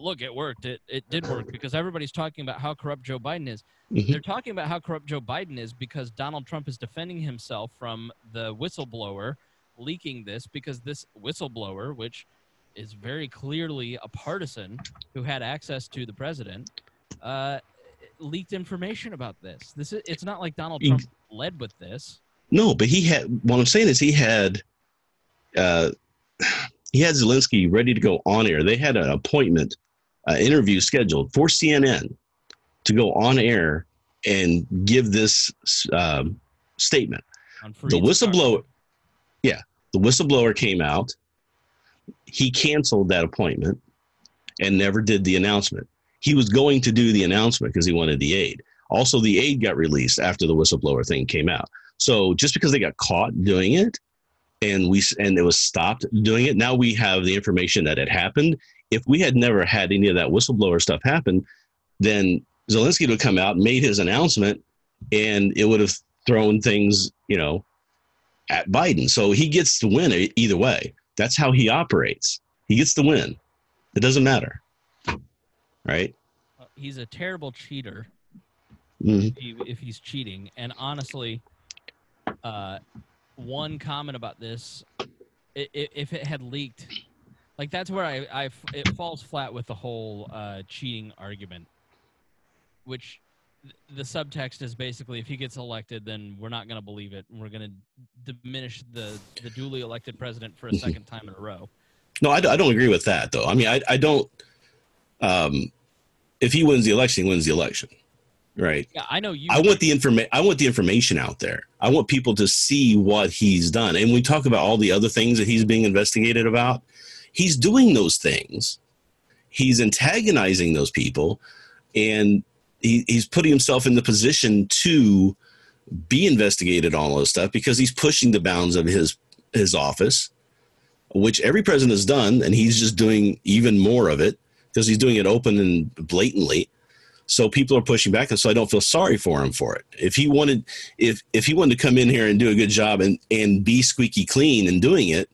look, it worked. It did work because everybody's talking about how corrupt Joe Biden is. Mm-hmm. They're talking about how corrupt Joe Biden is because Donald Trump is defending himself from the whistleblower leaking this, because this whistleblower, which is very clearly a partisan who had access to the president, leaked information about this. It's not like Donald Trump led with this. No, but he had. What I'm saying is he had Zelensky ready to go on air. They had an appointment, interview scheduled for CNN to go on air and give this statement. The whistleblower, came out. He canceled that appointment and never did the announcement. He was going to do the announcement because he wanted the aid. Also, the aid got released after the whistleblower thing came out. So just because they got caught doing it, and it was stopped doing it, now we have the information that it happened. If we had never had any of that whistleblower stuff happen, then Zelensky would come out, made his announcement, and it would have thrown things, you know, at Biden. So he gets to win either way. That's how he operates. He gets the win. It doesn't matter. Right? He's a terrible cheater. Mm-hmm. If he's cheating. And honestly, one comment about this, if it had leaked, like, that's where it falls flat with the whole cheating argument, which the subtext is basically, if he gets elected, then we're not going to believe it, and we're going to diminish the duly elected president for a second time in a row. No, I don't agree with that, though. I mean, I don't if he wins the election, he wins the election. Right. Yeah, I know you. I want the information out there. I want people to see what he's done. And we talk about all the other things that he's being investigated about. He's doing those things. He's antagonizing those people, and he's putting himself in the position to be investigated on all this stuff because he's pushing the bounds of his office, which every president has done, and he's just doing even more of it because he's doing it open and blatantly. So people are pushing back, and so I don't feel sorry for him for it. If he wanted, to come in here and do a good job and be squeaky clean in doing it,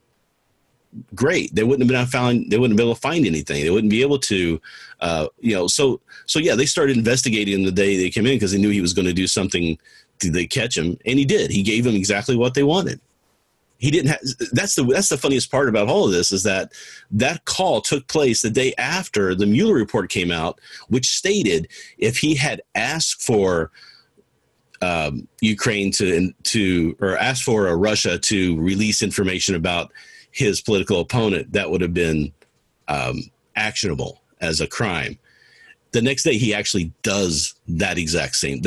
great. They wouldn't be able to find anything. They wouldn't be able to, you know. So yeah, they started investigating him the day they came in because they knew he was going to do something. Did they catch him? And he did. He gave them exactly what they wanted. He didn't have, that's the funniest part about all of this is that that call took place the day after the Mueller report came out, which stated if he had asked for Ukraine or asked for Russia to release information about his political opponent, that would have been actionable as a crime. The next day, he actually does that exact thing,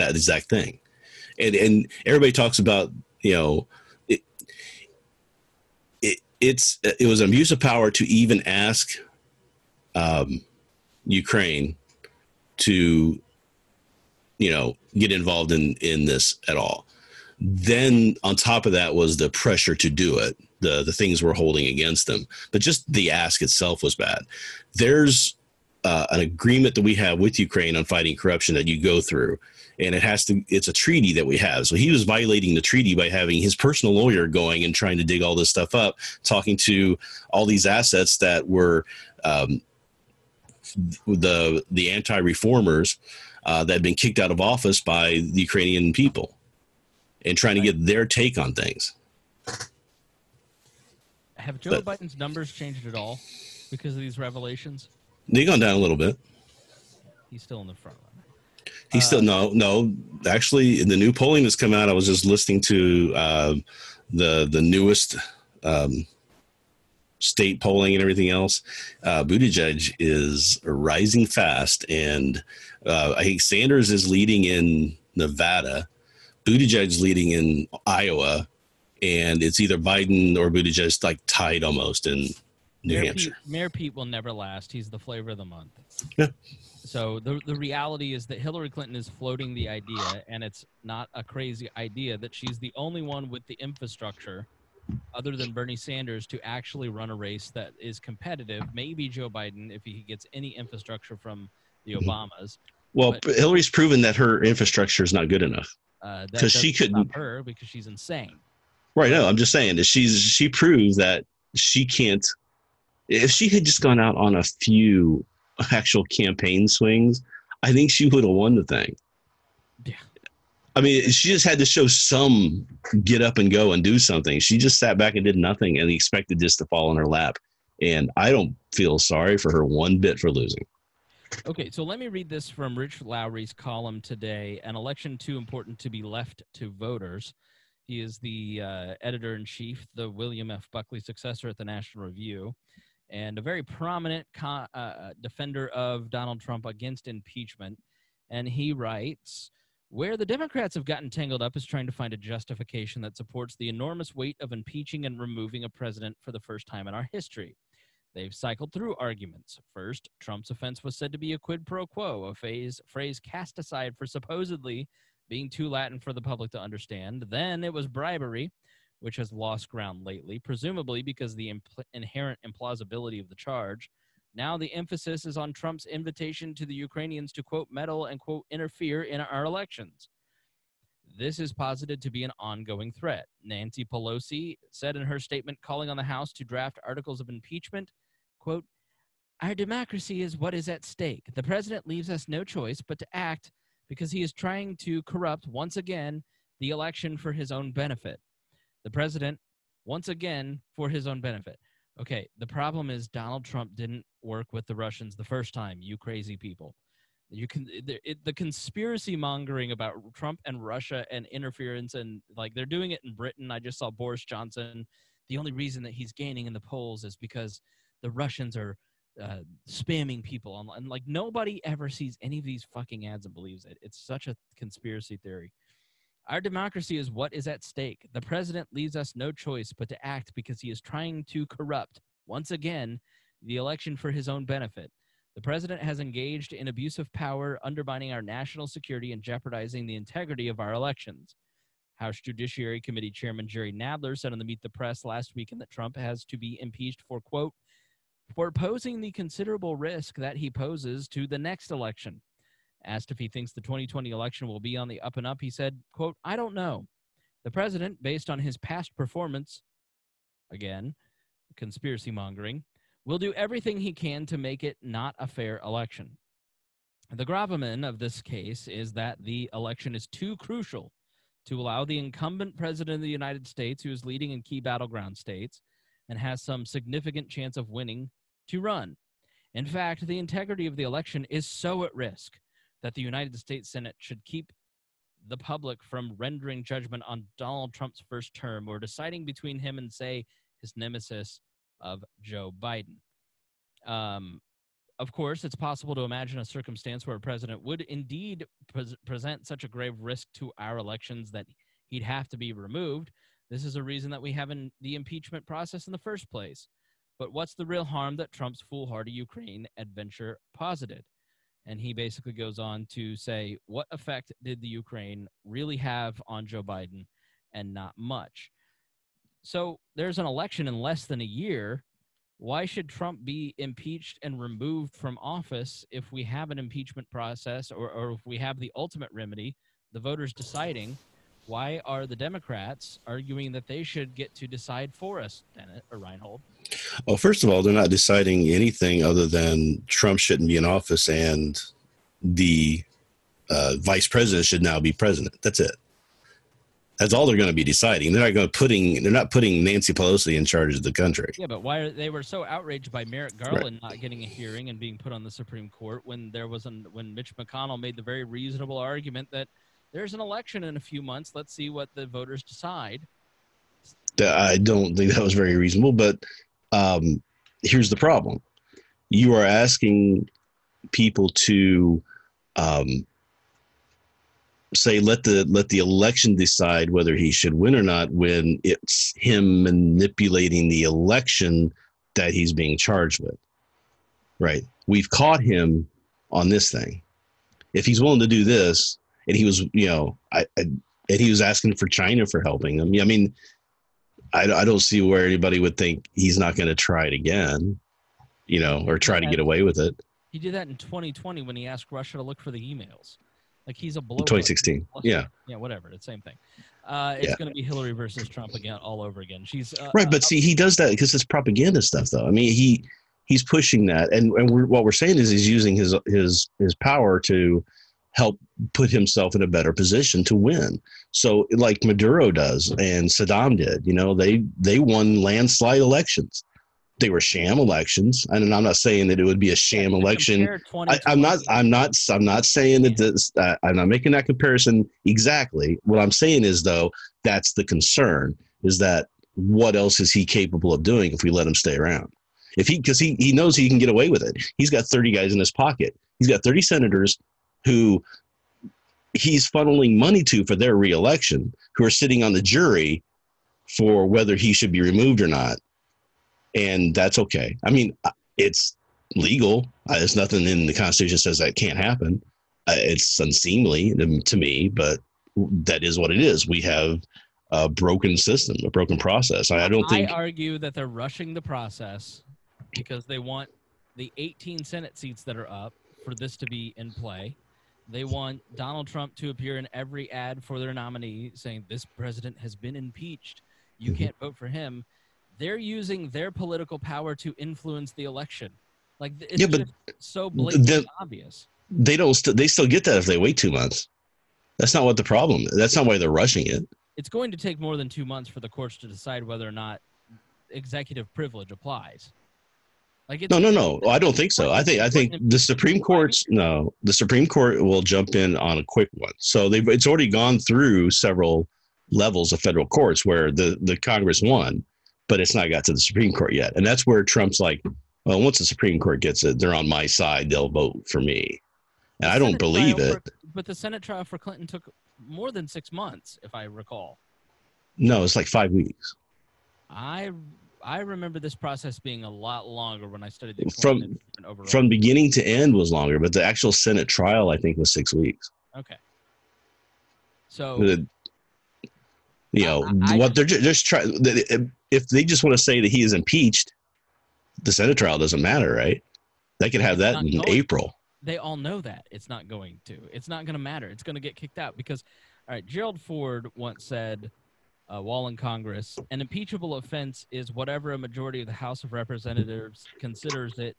and everybody talks about, you know, it was an abuse of power to even ask Ukraine to, you know, get involved in this at all. Then on top of that was the pressure to do it, the things we're holding against them. But just the ask itself was bad. There's an agreement that we have with Ukraine on fighting corruption that you go through, and it's a treaty that we have. So he was violating the treaty by having his personal lawyer going and trying to dig all this stuff up, talking to all these assets that were the anti-reformers that had been kicked out of office by the Ukrainian people, and trying to get their take on things. Have Joe Biden's numbers changed at all because of these revelations? They've gone down a little bit. He's still in the front line. He's still no. Actually, in the new polling that's come out, I was just listening to the newest state polling and everything else. Buttigieg is rising fast, and I think Sanders is leading in Nevada. Buttigieg's leading in Iowa, and it's either Biden or Buttigieg, like tied almost in New Hampshire. Mayor Pete will never last. He's the flavor of the month. Yeah. So the reality is that Hillary Clinton is floating the idea, and it's not a crazy idea, that she's the only one with the infrastructure other than Bernie Sanders to actually run a race that is competitive. Maybe Joe Biden, if he gets any infrastructure from the Obamas. Well, Hillary's proven that her infrastructure is not good enough. Because she couldn't stop her because she's insane. Right. No, I'm just saying that she proves that she can't. If she had just gone out on a few actual campaign swings, I think she would have won the thing. Yeah. I mean, she just had to show some get up and go and do something. She just sat back and did nothing and expected this to fall on her lap. And I don't feel sorry for her one bit for losing. Okay, so let me read this from Rich Lowry's column today, An Election Too Important to Be Left to Voters. He is the editor-in-chief, the William F. Buckley successor at the National Review, and a very prominent defender of Donald Trump against impeachment. And he writes, where the Democrats have gotten tangled up is trying to find a justification that supports the enormous weight of impeaching and removing a president for the first time in our history. They've cycled through arguments. First, Trump's offense was said to be a quid pro quo, a phrase cast aside for supposedly being too Latin for the public to understand. Then it was bribery, which has lost ground lately, presumably because of the inherent implausibility of the charge. Now the emphasis is on Trump's invitation to the Ukrainians to, quote, meddle and, quote, interfere in our elections. This is posited to be an ongoing threat. Nancy Pelosi said in her statement calling on the House to draft articles of impeachment, quote, our democracy is what is at stake. The president leaves us no choice but to act because he is trying to corrupt, once again, the election for his own benefit. The president, once again, for his own benefit. Okay, the problem is Donald Trump didn't work with the Russians the first time, you crazy people. The conspiracy mongering about Trump and Russia and interference, and like they're doing it in Britain. I just saw Boris Johnson. The only reason that he's gaining in the polls is because the Russians are spamming people online. And like nobody ever sees any of these fucking ads and believes it. It's such a conspiracy theory. Our democracy is what is at stake. The president leaves us no choice but to act because he is trying to corrupt, once again, the election for his own benefit. The president has engaged in abuse of power, undermining our national security and jeopardizing the integrity of our elections. House Judiciary Committee Chairman Jerry Nadler said on the Meet the Press last weekend that Trump has to be impeached for, quote, for posing the considerable risk that he poses to the next election. Asked if he thinks the 2020 election will be on the up and up, he said, quote, I don't know. The president, based on his past performance, again, conspiracy mongering, will do everything he can to make it not a fair election. The gravamen of this case is that the election is too crucial to allow the incumbent president of the United States, who is leading in key battleground states and has some significant chance of winning, to run. In fact, the integrity of the election is so at risk that the United States Senate should keep the public from rendering judgment on Donald Trump's first term or deciding between him and, say, his nemesis of Joe Biden. Of course, it's possible to imagine a circumstance where a president would indeed present such a grave risk to our elections that he'd have to be removed. This is a reason that we have the impeachment process in the first place. But what's the real harm that Trump's foolhardy Ukraine adventure posited? And he basically goes on to say, what effect did the Ukraine really have on Joe Biden? And not much. So there's an election in less than a year. Why should Trump be impeached and removed from office if we have an impeachment process, or if we have the ultimate remedy, the voters deciding? Why are the Democrats arguing that they should get to decide for us, Bennett or Rhinehold? Well, first of all, they're not deciding anything other than Trump shouldn't be in office and the vice president should now be president. That's it. That's all they're going to be deciding. They're not going to putting Nancy Pelosi in charge of the country. Yeah, but why they were so outraged by Merrick Garland not getting a hearing and being put on the Supreme Court when there was when Mitch McConnell made the very reasonable argument that there's an election in a few months. Let's see what the voters decide. I don't think that was very reasonable, but here's the problem. You are asking people to say, let the election decide whether he should win or not, when it's him manipulating the election that he's being charged with, right? We've caught him on this thing. If he's willing to do this, and he was, and he was asking for China for helping him. I mean, I don't see where anybody would think he's not going to try it again, or try to get away with it. He did that in 2020 when he asked Russia to look for the emails. Like, he's a blow. 2016. Yeah. Yeah, whatever. It's the same thing. It's going to be Hillary versus Trump again, all over again. She's right. But see, he does that because it's propaganda stuff, though. I mean, he's pushing that. And what we're saying is he's using his power to help put himself in a better position to win. So like Maduro does and Saddam did, they won landslide elections. They were sham elections. And I'm not saying that it would be a sham election. I'm not saying that this, I'm not making that comparison exactly. What I'm saying is, though, that's the concern, is that what else is he capable of doing if we let him stay around? Because he knows he can get away with it. He's got 30 guys in his pocket. He's got 30 senators who he's funneling money to for their reelection, who are sitting on the jury for whether he should be removed or not. And that's okay. I mean, it's legal. There's nothing in the Constitution that says that can't happen. It's unseemly to me, but that is what it is. We have a broken system, a broken process. I argue that they're rushing the process because they want the 18 Senate seats that are up for this to be in play. They want Donald Trump to appear in every ad for their nominee saying, this president has been impeached. You can't vote for him. They're using their political power to influence the election. Like, it's so blatantly obvious. They still get that if they wait 2 months. That's not what the problem is. That's not why they're rushing it. It's going to take more than 2 months for the courts to decide whether or not executive privilege applies. Like, no. I don't think so. I think the Supreme Court's the Supreme Court will jump in on a quick one. So it's already gone through several levels of federal courts where the Congress won, but it's not got to the Supreme Court yet. And that's where Trump's like, well, once the Supreme Court gets it, they're on my side. They'll vote for me. And I don't believe it. But the Senate trial for Clinton took more than 6 months, if I recall. No, it's like 5 weeks. I remember this process being a lot longer when I studied the Clinton from beginning to end was longer, but the actual Senate trial, I think, was 6 weeks. Okay. So, if they just want to say that he is impeached, the Senate trial doesn't matter, right? They could have that in April. They all know that it's not going to. It's not going to matter. It's going to get kicked out because, all right, Gerald Ford once said, while in Congress, an impeachable offense is whatever a majority of the House of Representatives considers it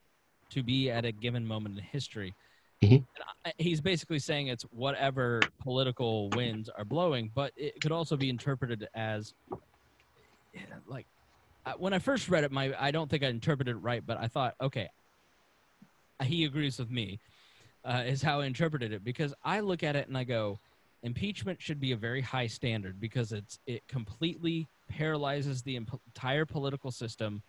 to be at a given moment in history. Mm-hmm. And he's basically saying it's whatever political winds are blowing, but it could also be interpreted as, like, when I first read it, I don't think I interpreted it right, but I thought, okay, he agrees with me, is how I interpreted it, because I look at it and I go, impeachment should be a very high standard because it completely paralyzes the entire political system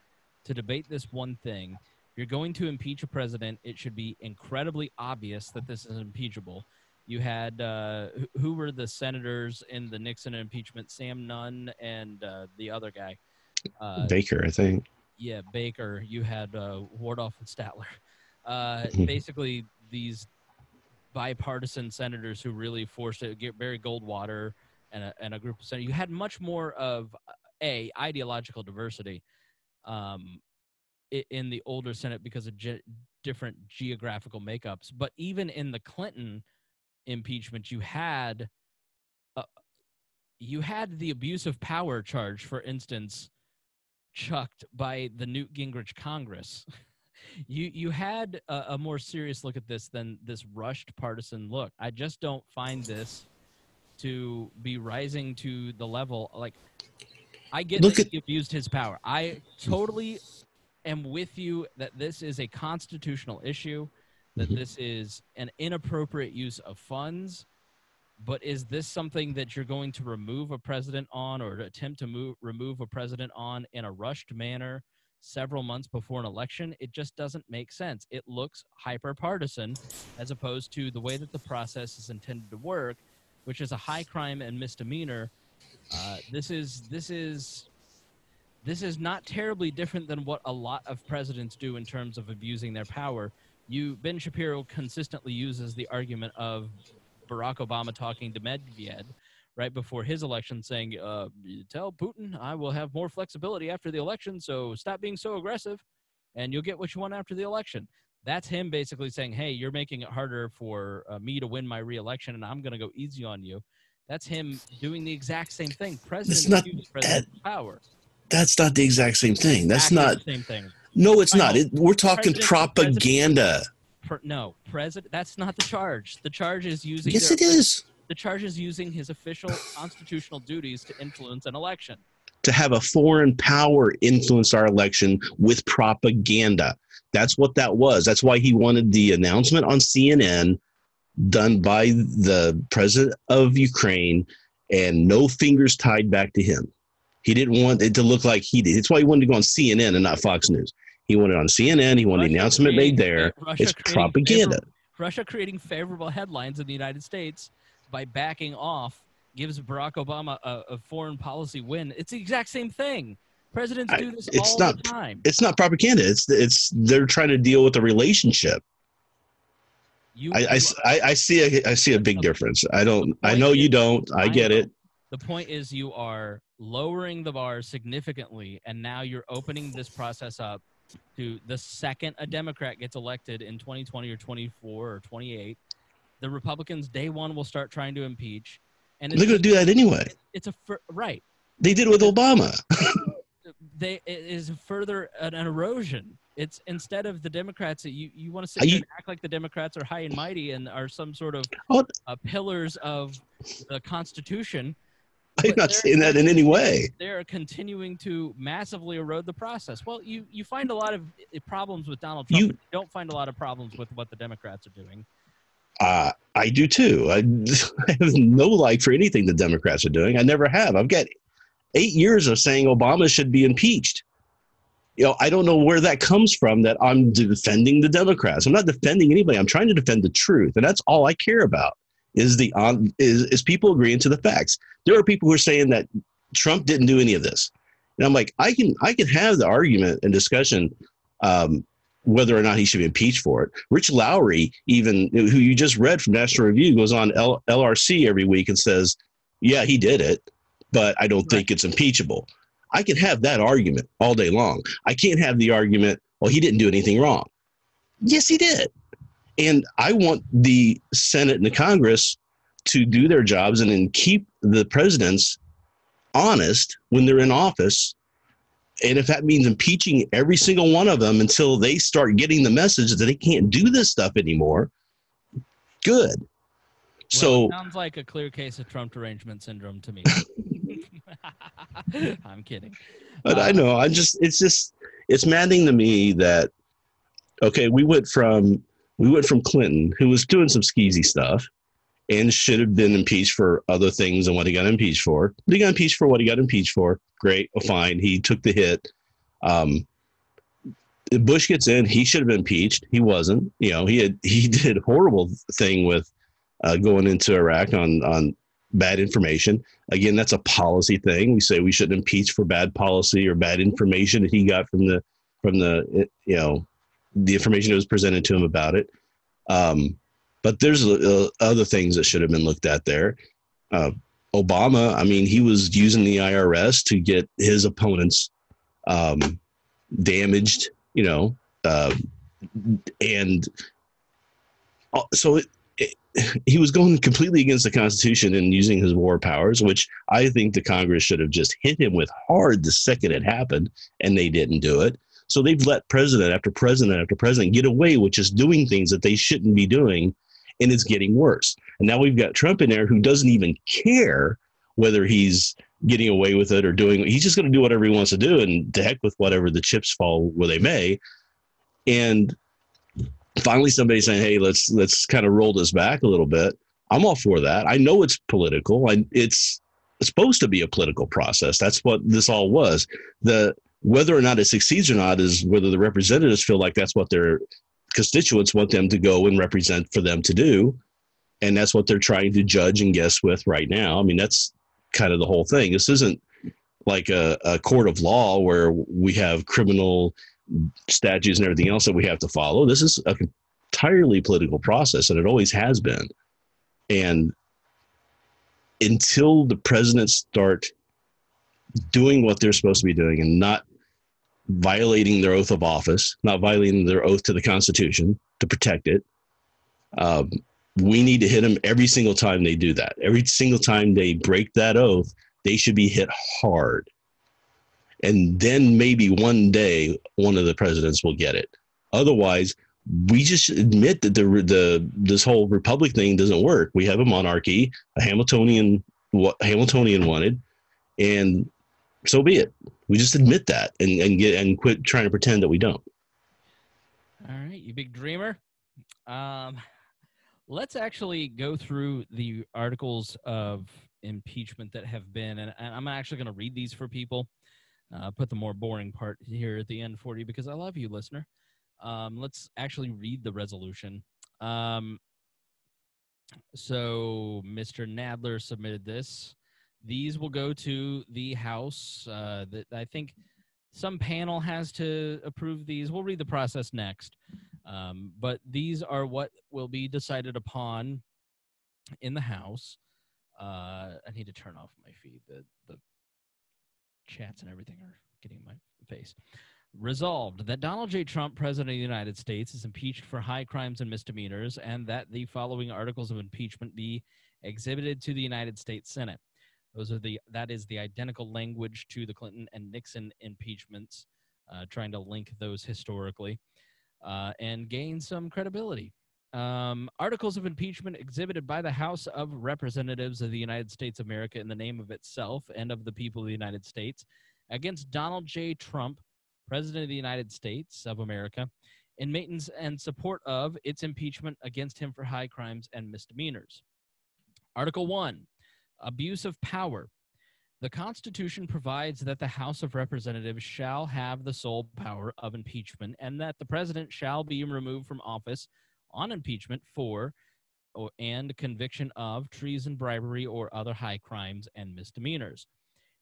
to debate this one thing. You're going to impeach a president. It should be incredibly obvious that this is impeachable. You had who were the senators in the Nixon impeachment? Sam Nunn and the other guy. Baker, I think. Yeah, Baker. You had Wardoff and Statler. Basically, these bipartisan senators who really forced it. Barry Goldwater and a group of senators. You had much more of a ideological diversity. In the older Senate because of different geographical makeups. But even in the Clinton impeachment, you had the abuse of power charge, for instance, chucked by the Newt Gingrich Congress. You had a more serious look at this than this rushed partisan look. I just don't find this to be rising to the level. Like, I get that he abused his power. I totally am with you that this is a constitutional issue, that this is an inappropriate use of funds, but is this something that you're going to remove a president on or attempt to remove a president on in a rushed manner several months before an election? It just doesn't make sense. It looks hyper-partisan as opposed to the way that the process is intended to work, which is a high crime and misdemeanor. This is not terribly different than what a lot of presidents do in terms of abusing their power. Ben Shapiro consistently uses the argument of Barack Obama talking to Medvedev right before his election saying, tell Putin I will have more flexibility after the election, so stop being so aggressive and you'll get what you want after the election. That's him basically saying, hey, you're making it harder for me to win my reelection and I'm going to go easy on you. That's him doing the exact same thing. President power. That's not the exact same thing. That's not the same thing. No, it's not. We're talking propaganda. President. That's not the charge. The charge is using. Yes, it is. The charge is using his official constitutional duties to influence an election. To have a foreign power influence our election with propaganda. That's what that was. That's why he wanted the announcement on CNN done by the president of Ukraine and no fingers tied back to him. He didn't want it to look like he did. That's why he wanted to go on CNN and not Fox News. He wanted it on CNN. He wanted the announcement made there. It's propaganda. Russia creating favorable headlines in the United States by backing off gives Barack Obama a foreign policy win. It's the exact same thing. Presidents do this all the time. It's not propaganda. It's they're trying to deal with the relationship. I see a big difference. I know you don't. I get it. The point is you are lowering the bar significantly, and now you're opening this process up to the second a Democrat gets elected in 2020 or 24 or 28, the Republicans day one will start trying to impeach, and they're going to do that anyway. Right. They did it with Obama. It is further an erosion. It's instead of the Democrats that you want to sit there and act like the Democrats are high and mighty and are some sort of pillars of the Constitution. I'm not saying that in any way. They're continuing to massively erode the process. Well, you find a lot of problems with Donald Trump. You don't find a lot of problems with what the Democrats are doing. I do too. I have no like for anything the Democrats are doing. I never have. I've got 8 years of saying Obama should be impeached. You know, I don't know where that comes from that I'm defending the Democrats. I'm not defending anybody. I'm trying to defend the truth, and that's all I care about. Is people agreeing to the facts. There are people who are saying that Trump didn't do any of this. And I'm like, I can have the argument and discussion whether or not he should be impeached for it. Rich Lowry, even who you just read from National Review, goes on LRC every week and says, yeah, he did it, but I don't think it's impeachable. I can have that argument all day long. I can't have the argument, well, he didn't do anything wrong. Yes, he did. And I want the Senate and the Congress to do their jobs and then keep the presidents honest when they're in office. And if that means impeaching every single one of them until they start getting the message that they can't do this stuff anymore, good. Well, so it sounds like a clear case of Trump derangement syndrome to me. I'm kidding. But I know. It's maddening to me that, okay, we went from Clinton, who was doing some skeezy stuff and should have been impeached for other things than what he got impeached for. But he got impeached for what he got impeached for. Great. Fine. He took the hit. Bush gets in. He should have been impeached. He wasn't. You know, he did a horrible thing with going into Iraq on bad information. Again, that's a policy thing. We say we shouldn't impeach for bad policy or bad information that he got from the you know, the information that was presented to him about it. But there's other things that should have been looked at there. Obama, I mean, he was using the IRS to get his opponents damaged, you know, and so he was going completely against the Constitution and using his war powers, which I think the Congress should have just hit him with hard the second it happened, and they didn't do it. So they've let president after president after president get away with just doing things that they shouldn't be doing, and it's getting worse. And now we've got Trump in there who doesn't even care whether he's getting away with it or doing – he's just going to do whatever he wants to do, and to heck with whatever the chips fall where they may. And finally somebody's saying, hey, let's kind of roll this back a little bit. I'm all for that. I know it's political. It's supposed to be a political process. That's what this all was. Whether or not it succeeds or not is whether the representatives feel like that's what their constituents want them to go and represent for them to do. And that's what they're trying to judge and guess with right now. I mean, that's kind of the whole thing. This isn't like a court of law where we have criminal statutes and everything else that we have to follow. This is an entirely political process, and it always has been. And until the presidents start doing what they're supposed to be doing and not violating their oath of office, not violating their oath to the Constitution to protect it, we need to hit them every single time they do that. Every single time they break that oath, they should be hit hard. And then maybe one day, one of the presidents will get it. Otherwise, we just admit that this whole republic thing doesn't work. We have a monarchy, a Hamiltonian, what Hamiltonian wanted, and so be it. We just admit that and quit trying to pretend that we don't. All right, you big dreamer. Let's actually go through the articles of impeachment that have been, and I'm actually going to read these for people. Put the more boring part here at the end for you because I love you, listener. Let's actually read the resolution. So Mr. Nadler submitted this. These will go to the House. I think some panel has to approve these. We'll read the process next. But these are what will be decided upon in the House. I need to turn off my feed. The chats and everything are getting in my face. Resolved that Donald J. Trump, President of the United States, is impeached for high crimes and misdemeanors, and that the following articles of impeachment be exhibited to the United States Senate. That is the identical language to the Clinton and Nixon impeachments, trying to link those historically and gain some credibility. Articles of impeachment exhibited by the House of Representatives of the United States of America in the name of itself and of the people of the United States against Donald J. Trump, President of the United States of America, in maintenance and support of its impeachment against him for high crimes and misdemeanors. Article 1. Abuse of power. The Constitution provides that the House of Representatives shall have the sole power of impeachment and that the president shall be removed from office on impeachment for and conviction of treason, bribery, or other high crimes and misdemeanors.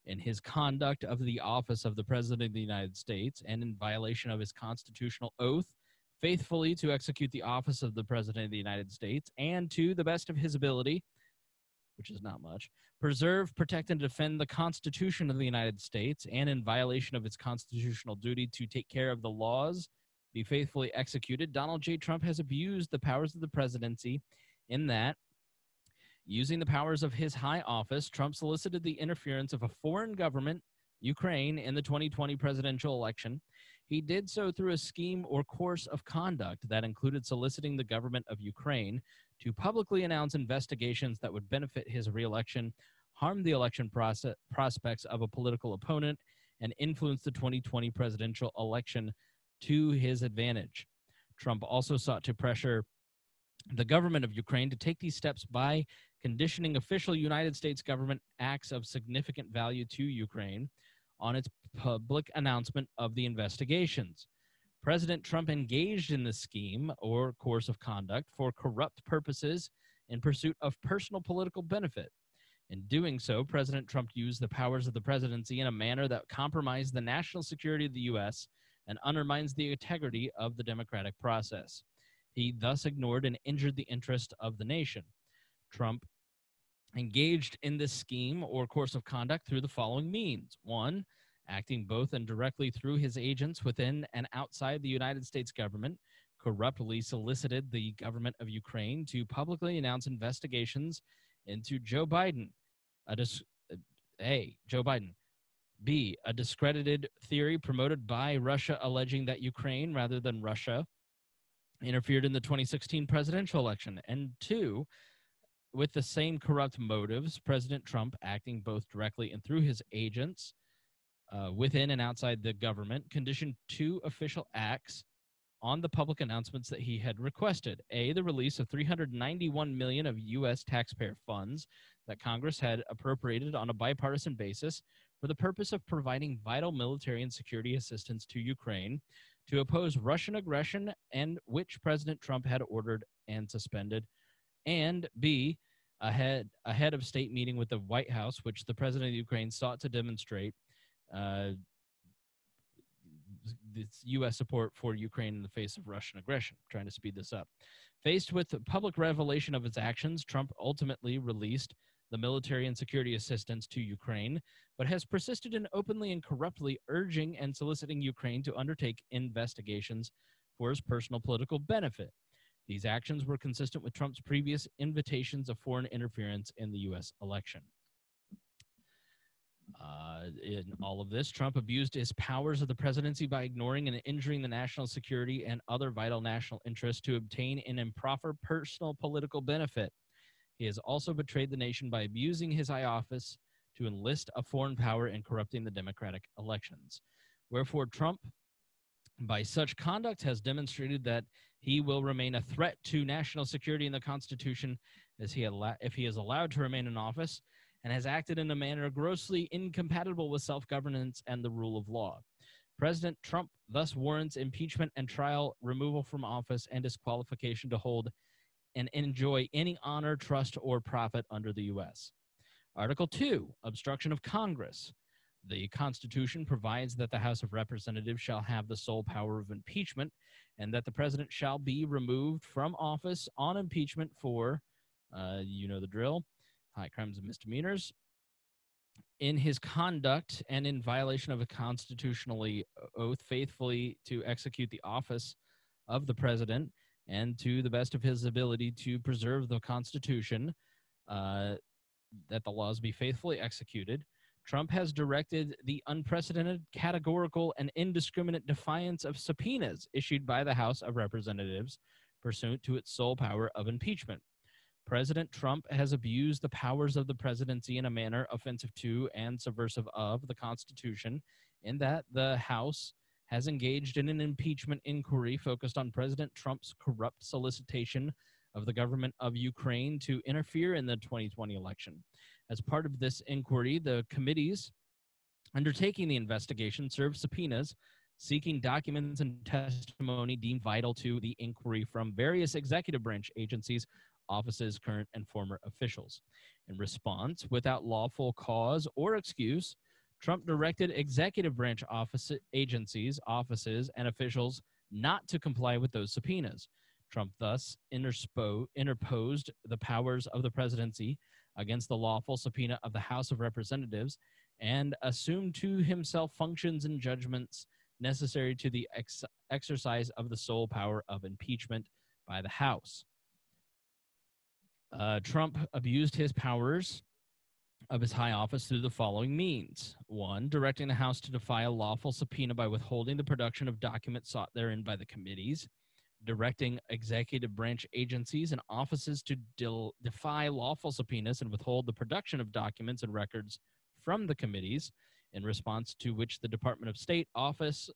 In his conduct of the office of the President of the United States and in violation of his constitutional oath, faithfully to execute the office of the President of the United States and to the best of his ability, which is not much, preserve, protect, and defend the Constitution of the United States, and in violation of its constitutional duty to take care of the laws, be faithfully executed. Donald J. Trump has abused the powers of the presidency in that, using the powers of his high office, Trump solicited the interference of a foreign government, Ukraine, in the 2020 presidential election. He did so through a scheme or course of conduct that included soliciting the government of Ukraine to publicly announce investigations that would benefit his reelection, harm the election prospects of a political opponent, and influence the 2020 presidential election to his advantage. Trump also sought to pressure the government of Ukraine to take these steps by conditioning official United States government acts of significant value to Ukraine on its public announcement of the investigations. President Trump engaged in the scheme or course of conduct for corrupt purposes in pursuit of personal political benefit. In doing so, President Trump used the powers of the presidency in a manner that compromised the national security of the U.S. and undermines the integrity of the democratic process. He thus ignored and injured the interest of the nation. Trump engaged in this scheme or course of conduct through the following means. 1, acting both and directly through his agents within and outside the United States government, corruptly solicited the government of Ukraine to publicly announce investigations into Joe Biden. A, Joe Biden. B, a discredited theory promoted by Russia alleging that Ukraine, rather than Russia, interfered in the 2016 presidential election. And 2, with the same corrupt motives, President Trump, acting both directly and through his agents within and outside the government, conditioned 2 official acts on the public announcements that he had requested. A, the release of $391 million of U.S. taxpayer funds that Congress had appropriated on a bipartisan basis for the purpose of providing vital military and security assistance to Ukraine to oppose Russian aggression, and which President Trump had ordered and suspended. And B, a head of state meeting with the White House, which the president of Ukraine sought to demonstrate this U.S. support for Ukraine in the face of Russian aggression. I'm trying to speed this up. Faced with the public revelation of its actions, Trump ultimately released the military and security assistance to Ukraine, but has persisted in openly and corruptly urging and soliciting Ukraine to undertake investigations for his personal political benefit. These actions were consistent with Trump's previous invitations of foreign interference in the U.S. election. In all of this, Trump abused his powers of the presidency by ignoring and injuring the national security and other vital national interests to obtain an improper personal political benefit. He has also betrayed the nation by abusing his high office to enlist a foreign power in corrupting the democratic elections. Wherefore, Trump, by such conduct, has demonstrated that he will remain a threat to national security and the Constitution as if he is allowed to remain in office, and has acted in a manner grossly incompatible with self-governance and the rule of law. President Trump thus warrants impeachment and trial, removal from office, and disqualification to hold and enjoy any honor, trust, or profit under the U.S. Article 2, obstruction of Congress. The Constitution provides that the House of Representatives shall have the sole power of impeachment, and that the president shall be removed from office on impeachment for, you know the drill, high crimes and misdemeanors, in his conduct and in violation of a constitutionally oath faithfully to execute the office of the president and to the best of his ability to preserve the Constitution, that the laws be faithfully executed. Trump has directed the unprecedented, categorical, and indiscriminate defiance of subpoenas issued by the House of Representatives pursuant to its sole power of impeachment. President Trump has abused the powers of the presidency in a manner offensive to and subversive of the Constitution, in that the House has engaged in an impeachment inquiry focused on President Trump's corrupt solicitation of the government of Ukraine to interfere in the 2020 election. As part of this inquiry, the committees undertaking the investigation served subpoenas seeking documents and testimony deemed vital to the inquiry from various executive branch agencies, offices, current and former officials. In response, without lawful cause or excuse, Trump directed executive branch agencies, offices, and officials not to comply with those subpoenas. Trump thus interposed the powers of the presidency against the lawful subpoena of the House of Representatives and assumed to himself functions and judgments necessary to the exercise of the sole power of impeachment by the House. Trump abused his powers of his high office through the following means. 1. Directing the House to defy a lawful subpoena by withholding the production of documents sought therein by the committees. Directing executive branch agencies and offices to defy lawful subpoenas and withhold the production of documents and records from the committees, in response to which the Department of State, Office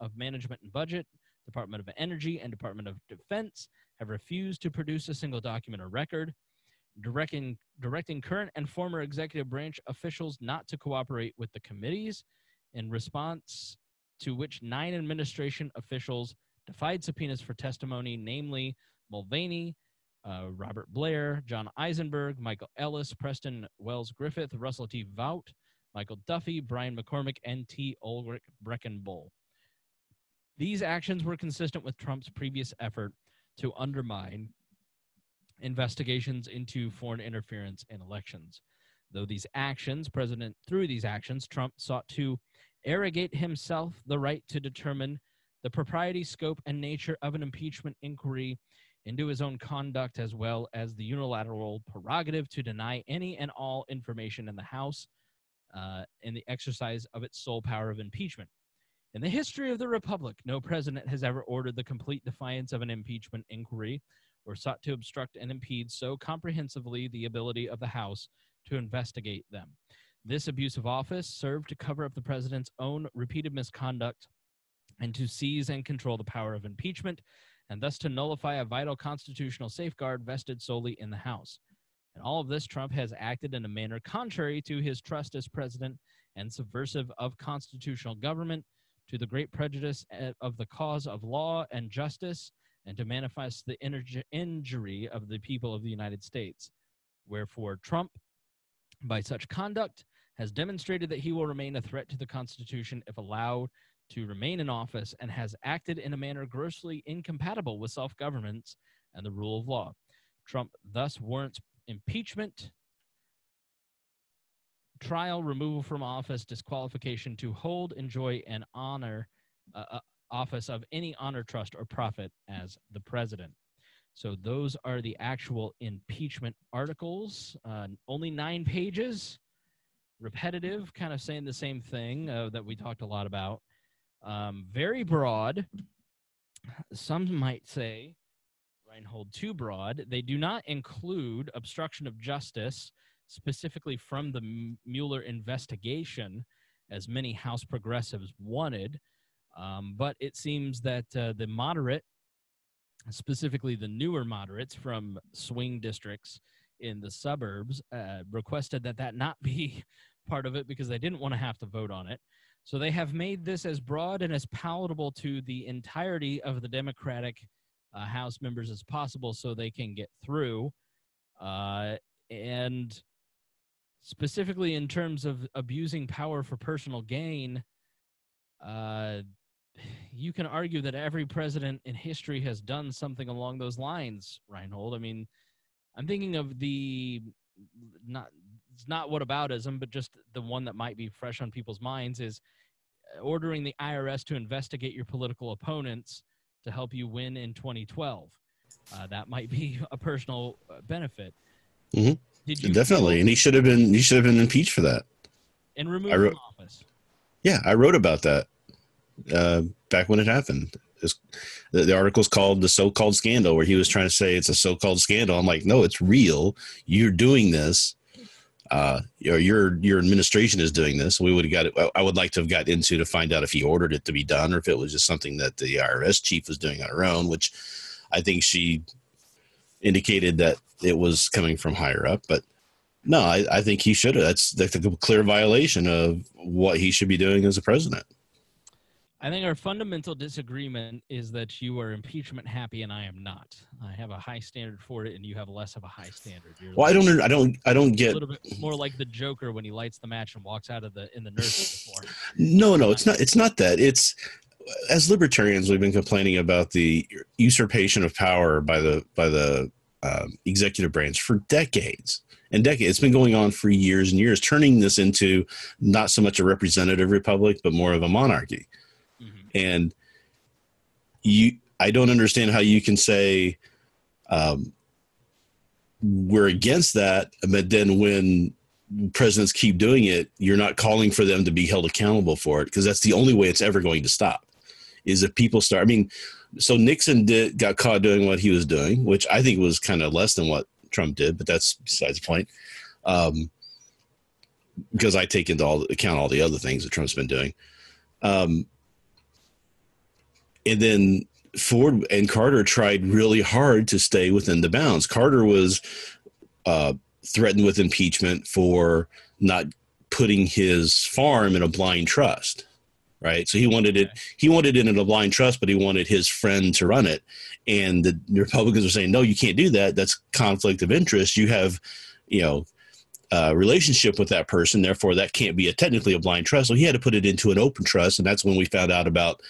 of Management and Budget, Department of Energy, and Department of Defense have refused to produce a single document or record. Directing current and former executive branch officials not to cooperate with the committees, in response to which 9 administration officials defied subpoenas for testimony, namely Mulvaney, Robert Blair, John Eisenberg, Michael Ellis, Preston Wells Griffith, Russell T. Vought, Michael Duffy, Brian McCormick, and T. Ulrich Breckenbull. These actions were consistent with Trump's previous effort to undermine investigations into foreign interference in elections. Though these actions, through these actions, Trump sought to arrogate himself the right to determine the propriety, scope, and nature of an impeachment inquiry into his own conduct, as well as the unilateral prerogative to deny any and all information in the House in the exercise of its sole power of impeachment. In the history of the Republic, no president has ever ordered the complete defiance of an impeachment inquiry or sought to obstruct and impede so comprehensively the ability of the House to investigate them. This abuse of office served to cover up the president's own repeated misconduct and to seize and control the power of impeachment, and thus to nullify a vital constitutional safeguard vested solely in the House. In all of this, Trump has acted in a manner contrary to his trust as president and subversive of constitutional government, to the great prejudice of the cause of law and justice, and to manifest the injury of the people of the United States. Wherefore, Trump, by such conduct, has demonstrated that he will remain a threat to the Constitution if allowed to remain in office, and has acted in a manner grossly incompatible with self-governance and the rule of law. Trump thus warrants impeachment, trial, removal from office, disqualification to hold, enjoy, and honor office of any honor, trust, or profit as the president. So those are the actual impeachment articles, only 9 pages, repetitive, kind of saying the same thing that we talked a lot about. Very broad, some might say, Rhinehold, too broad. They do not include obstruction of justice, specifically from the Mueller investigation, as many House progressives wanted. But it seems that the moderate, specifically the newer moderates from swing districts in the suburbs, requested that that not be part of it because they didn't want to have to vote on it. So they have made this as broad and as palatable to the entirety of the Democratic House members as possible so they can get through. And specifically in terms of abusing power for personal gain, you can argue that every president in history has done something along those lines, Rhinehold. I mean, I'm thinking of the it's not whataboutism, but just the one that might be fresh on people's minds is ordering the IRS to investigate your political opponents to help you win in 2012. That might be a personal benefit. Mm-hmm. Definitely, and he should have been impeached for that and removed from office. Yeah, I wrote about that. Back when it happened, the article's called "The So-Called Scandal," where he was trying to say it's a so-called scandal. I'm like, no, it's real. You're doing this. Your administration is doing this. We would have got it. I would like to have gotten into to find out if he ordered it to be done or if it was just something that the IRS chief was doing on her own, which I think she indicated that it was coming from higher up. But no, I think he should have. That's a clear violation of what he should be doing as a president. I think our fundamental disagreement is that you are impeachment happy and I am not. I have a high standard for it and you have less of a high standard. You're well, like, I don't get a little bit more like the Joker when he lights the match and walks out of the nurse's uniform. No, it's not that. It's as libertarians we've been complaining about the usurpation of power by the executive branch for decades. And decades, it's been going on for years and years, turning this into not so much a representative republic but more of a monarchy. And I don't understand how you can say we're against that, but then when presidents keep doing it, you're not calling for them to be held accountable for it, because that's the only way it's ever going to stop, is if people start. I mean, so Nixon got caught doing what he was doing, which I think was kind of less than what Trump did, but that's besides the point. Because I take into account all the other things that Trump's been doing. And then Ford and Carter tried really hard to stay within the bounds. Carter was threatened with impeachment for not putting his farm in a blind trust, right? So he wanted it in a blind trust, but he wanted his friend to run it. And the Republicans were saying, no, you can't do that. That's conflict of interest. You have, you know, relationship with that person. Therefore, that can't be technically a blind trust. So he had to put it into an open trust. And that's when we found out about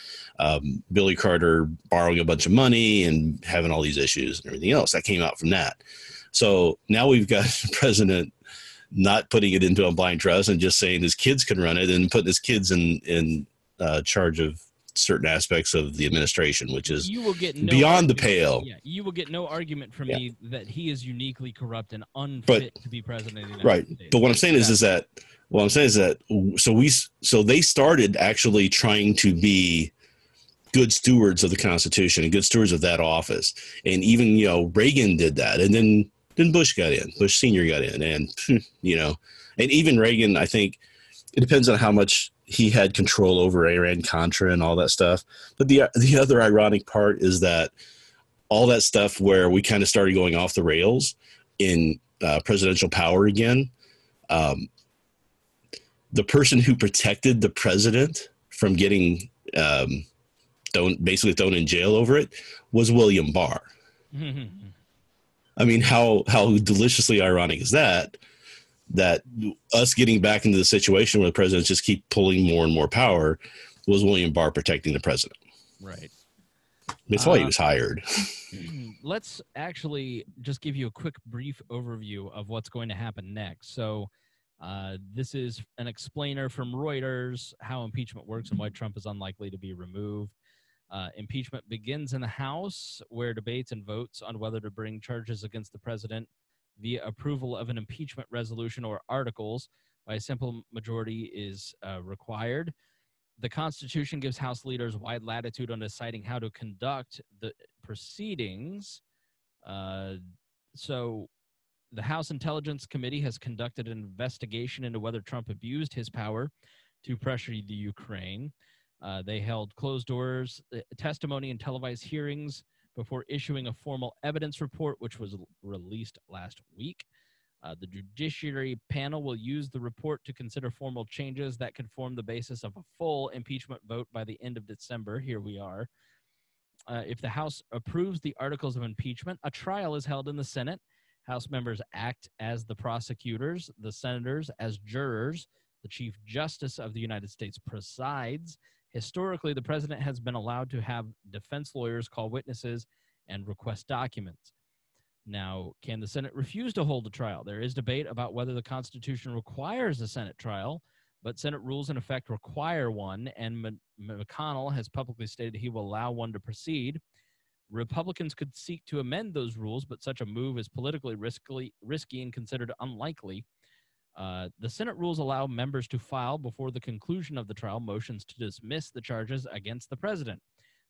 Billy Carter borrowing a bunch of money and having all these issues and everything else that came out from that. So now we've got the president not putting it into a blind trust and just saying his kids can run it and putting his kids in charge of certain aspects of the administration, which is beyond the pale. Yeah, you will get no argument from me that he is uniquely corrupt and unfit to be president of the United States. But what I'm saying is that so they started actually trying to be good stewards of the Constitution and good stewards of that office. And even, you know, Reagan did that. And then Bush got in, Bush Sr. got in, and, you know, and even Reagan, I think it depends on how much he had control over Iran-Contra and all that stuff. But the other ironic part is that all that stuff where we kind of started going off the rails in presidential power again, the person who protected the president from getting basically thrown in jail over it was William Barr. I mean, how deliciously ironic is that? That us getting back into the situation where the presidents just keep pulling more and more power was William Barr protecting the president. Right. That's why he was hired. Let's actually just give you a quick brief overview of what's going to happen next. So this is an explainer from Reuters, how impeachment works and why Trump is unlikely to be removed. Impeachment begins in the House, where debates and votes on whether to bring charges against the president via approval of an impeachment resolution or articles by a simple majority is required. The Constitution gives House leaders wide latitude on deciding how to conduct the proceedings. So the House Intelligence Committee has conducted an investigation into whether Trump abused his power to pressure the Ukraine. They held closed doors, testimony, and televised hearings before issuing a formal evidence report, which was released last week. The Judiciary Panel will use the report to consider formal changes that could form the basis of a full impeachment vote by the end of December. Here we are. If the House approves the articles of impeachment, a trial is held in the Senate. House members act as the prosecutors, the senators as jurors. The Chief Justice of the United States presides. Historically, the president has been allowed to have defense lawyers call witnesses and request documents. Now, can the Senate refuse to hold a trial? There is debate about whether the Constitution requires a Senate trial, but Senate rules in effect require one, and McConnell has publicly stated he will allow one to proceed. Republicans could seek to amend those rules, but such a move is politically risky and considered unlikely. The Senate rules allow members to file before the conclusion of the trial motions to dismiss the charges against the president.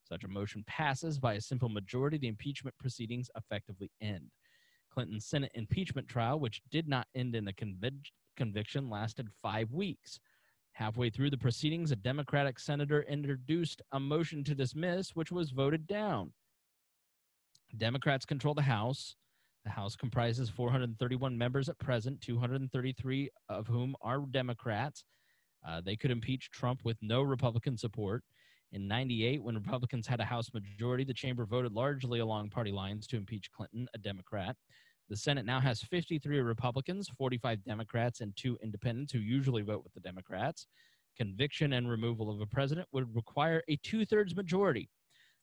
Such a motion passes by a simple majority. The impeachment proceedings effectively end. Clinton's Senate impeachment trial, which did not end in a conviction, lasted 5 weeks. Halfway through the proceedings, a Democratic senator introduced a motion to dismiss, which was voted down. Democrats control the House. The House comprises 431 members at present, 233 of whom are Democrats. They could impeach Trump with no Republican support. In 1998, when Republicans had a House majority, the chamber voted largely along party lines to impeach Clinton, a Democrat. The Senate now has 53 Republicans, 45 Democrats, and 2 independents who usually vote with the Democrats. Conviction and removal of a president would require a 2/3 majority.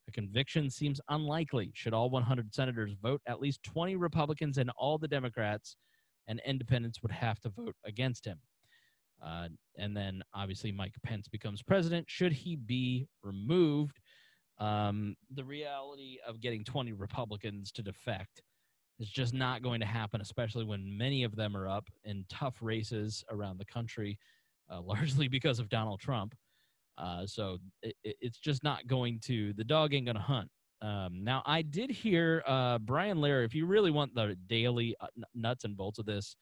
A conviction seems unlikely. Should all 100 senators vote, at least 20 Republicans and all the Democrats and independents would have to vote against him. And then, obviously, Mike Pence becomes president. Should he be removed? The reality of getting 20 Republicans to defect It's just not going to happen, especially when many of them are up in tough races around the country, largely because of Donald Trump. So it's just not going to – the dog ain't going to hunt. Now, I did hear Brian Lehrer, if you really want the daily nuts and bolts of this,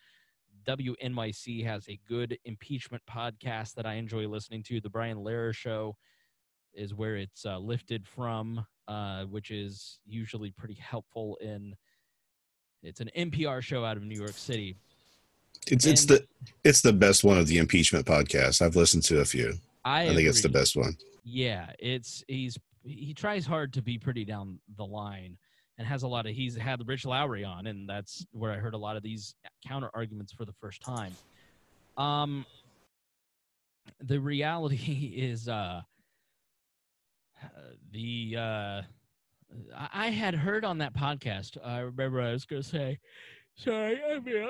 WNYC has a good impeachment podcast that I enjoy listening to. The Brian Lehrer Show is where it's lifted from, which is usually pretty helpful in – it's an NPR show out of New York City. It's the best one of the impeachment podcasts. I've listened to a few. I think it's the best one. Yeah, he tries hard to be pretty down the line, and has a lot of — he's had Rich Lowry on, and that's where I heard a lot of these counter arguments for the first time. The reality is, I had heard on that podcast — I remember I was going to say, sorry, I mean,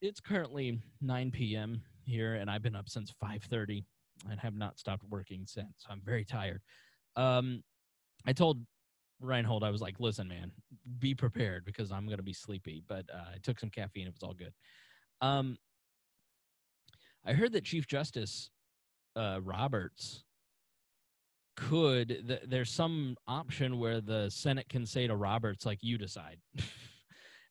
it's currently 9 p.m. here, and I've been up since 5:30. And have not stopped working since. So I'm very tired. I told Rhinehold, I was like, listen, man, be prepared because I'm going to be sleepy. But I took some caffeine. It was all good. I heard that Chief Justice Roberts could there's some option where the Senate can say to Roberts, like, you decide.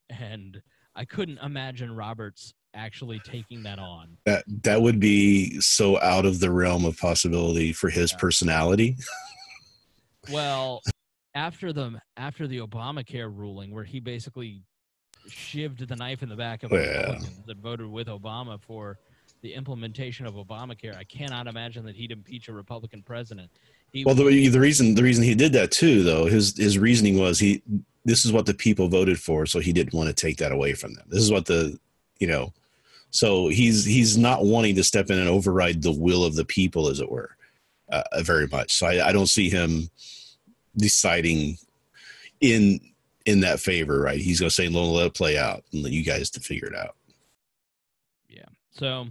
And I couldn't imagine Roberts actually taking that on. That would be so out of the realm of possibility for his personality. Well, after the Obamacare ruling, where he basically shivved the knife in the back of Republicans that voted with Obama for the implementation of Obamacare, I cannot imagine that he'd impeach a Republican president. The reason he did that too, though, his reasoning was this is what the people voted for, so he didn't want to take that away from them. This is what the so he's not wanting to step in and override the will of the people, as it were, very much. So I don't see him deciding in that favor, right? He's going to say, "Let it play out, and let you guys to figure it out." Yeah. So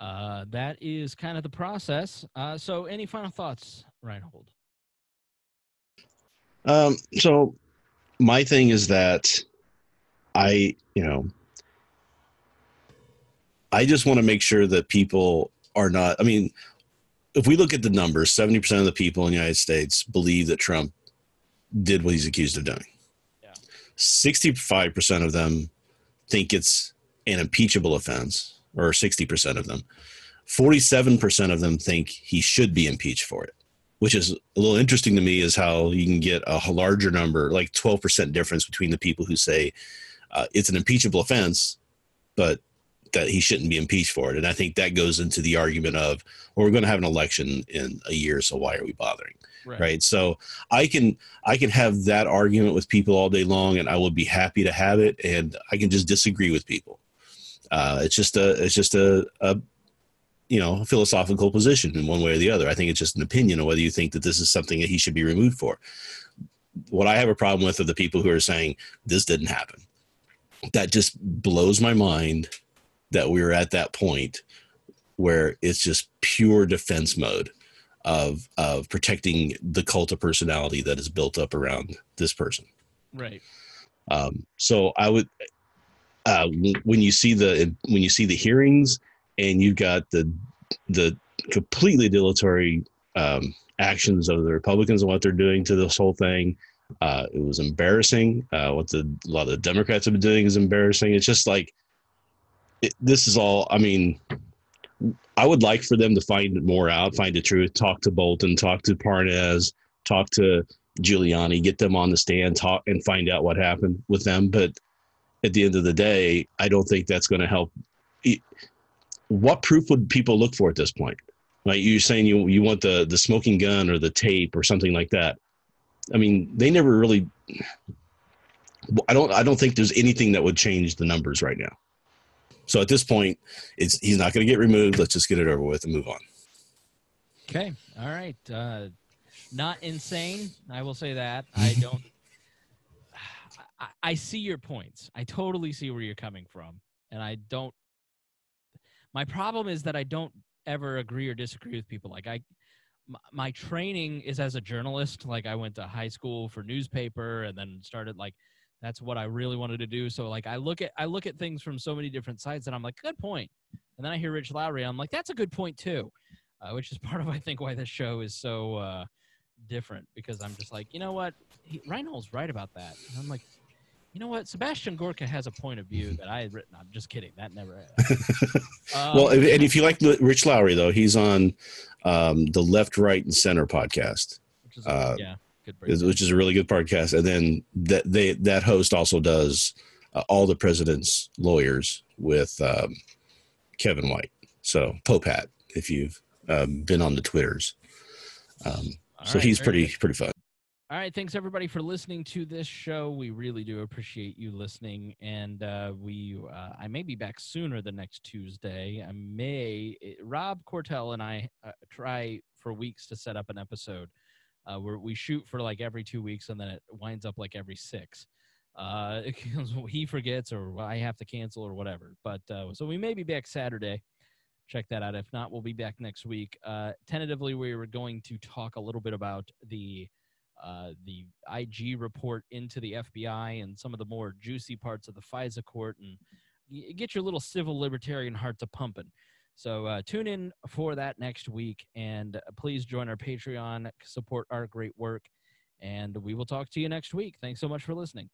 that is kind of the process. So any final thoughts, Rhinehold? So my thing is that I just want to make sure that people are not — I mean, if we look at the numbers, 70% of the people in the United States believe that Trump did what he's accused of doing. Yeah. 65% of them think it's an impeachable offense, or 60% of them. 47% of them think he should be impeached for it, which is a little interesting to me, is how you can get a larger number, like 12% difference between the people who say it's an impeachable offense, but that he shouldn't be impeached for it. And I think that goes into the argument of, well, we're going to have an election in a year, so why are we bothering? Right? So I can have that argument with people all day long, and I will be happy to have it. And I can just disagree with people. It's just a philosophical position in one way or the other. I think it's just an opinion on whether you think that this is something that he should be removed for. What I have a problem with are the people who are saying this didn't happen. That just blows my mind, that we were at that point where it's just pure defense mode of protecting the cult of personality that is built up around this person. Right. So I would, when you see the hearings, and you've got the completely dilatory actions of the Republicans and what they're doing to this whole thing, it was embarrassing. A lot of the Democrats have been doing is embarrassing. It's just like, this is all — I mean, I would like for them to find more out, find the truth, talk to Bolton, talk to Parnas, talk to Giuliani, get them on the stand, talk and find out what happened with them. But at the end of the day, I don't think that's going to help. What proof would people look for at this point? Like, you're saying you want the smoking gun or the tape or something like that. I mean, they never really — I don't think there's anything that would change the numbers right now. So at this point, he's not going to get removed. Let's just get it over with and move on. Okay. All right. Not insane. I will say that. I don't – I see your points. I totally see where you're coming from. And I don't – my problem is that I don't ever agree or disagree with people. Like, my training is as a journalist. Like, I went to high school for newspaper and then started, like – That's what I really wanted to do. So like I look at things from so many different sides, and I'm like, good point. And then I hear Rich Lowry, I'm like, that's a good point too, which is part of I think why this show is so different, because I'm just like, you know what, Reinhold's right about that. And I'm like, you know what, Sebastian Gorka has a point of view that I had written. I'm just kidding. That never happened. Well, and if you like Rich Lowry though, he's on the Left, Right, and Center podcast. Which is yeah. Which is a really good podcast, and then that host also does All the President's Lawyers with Kevin White. So Popat, if you've been on the Twitters, so right, he's pretty fun. All right, thanks everybody for listening to this show. We really do appreciate you listening, and I may be back sooner than next Tuesday. Rob Cortell and I try for weeks to set up an episode. We shoot for like every 2 weeks, and then it winds up like every 6. He forgets, or I have to cancel, or whatever. But so we may be back Saturday. Check that out. If not, we'll be back next week. Tentatively, we were going to talk a little bit about the IG report into the FBI and some of the more juicy parts of the FISA court, and get your little civil libertarian hearts a pumping. So tune in for that next week, and please join our Patreon, support our great work, and we will talk to you next week. Thanks so much for listening.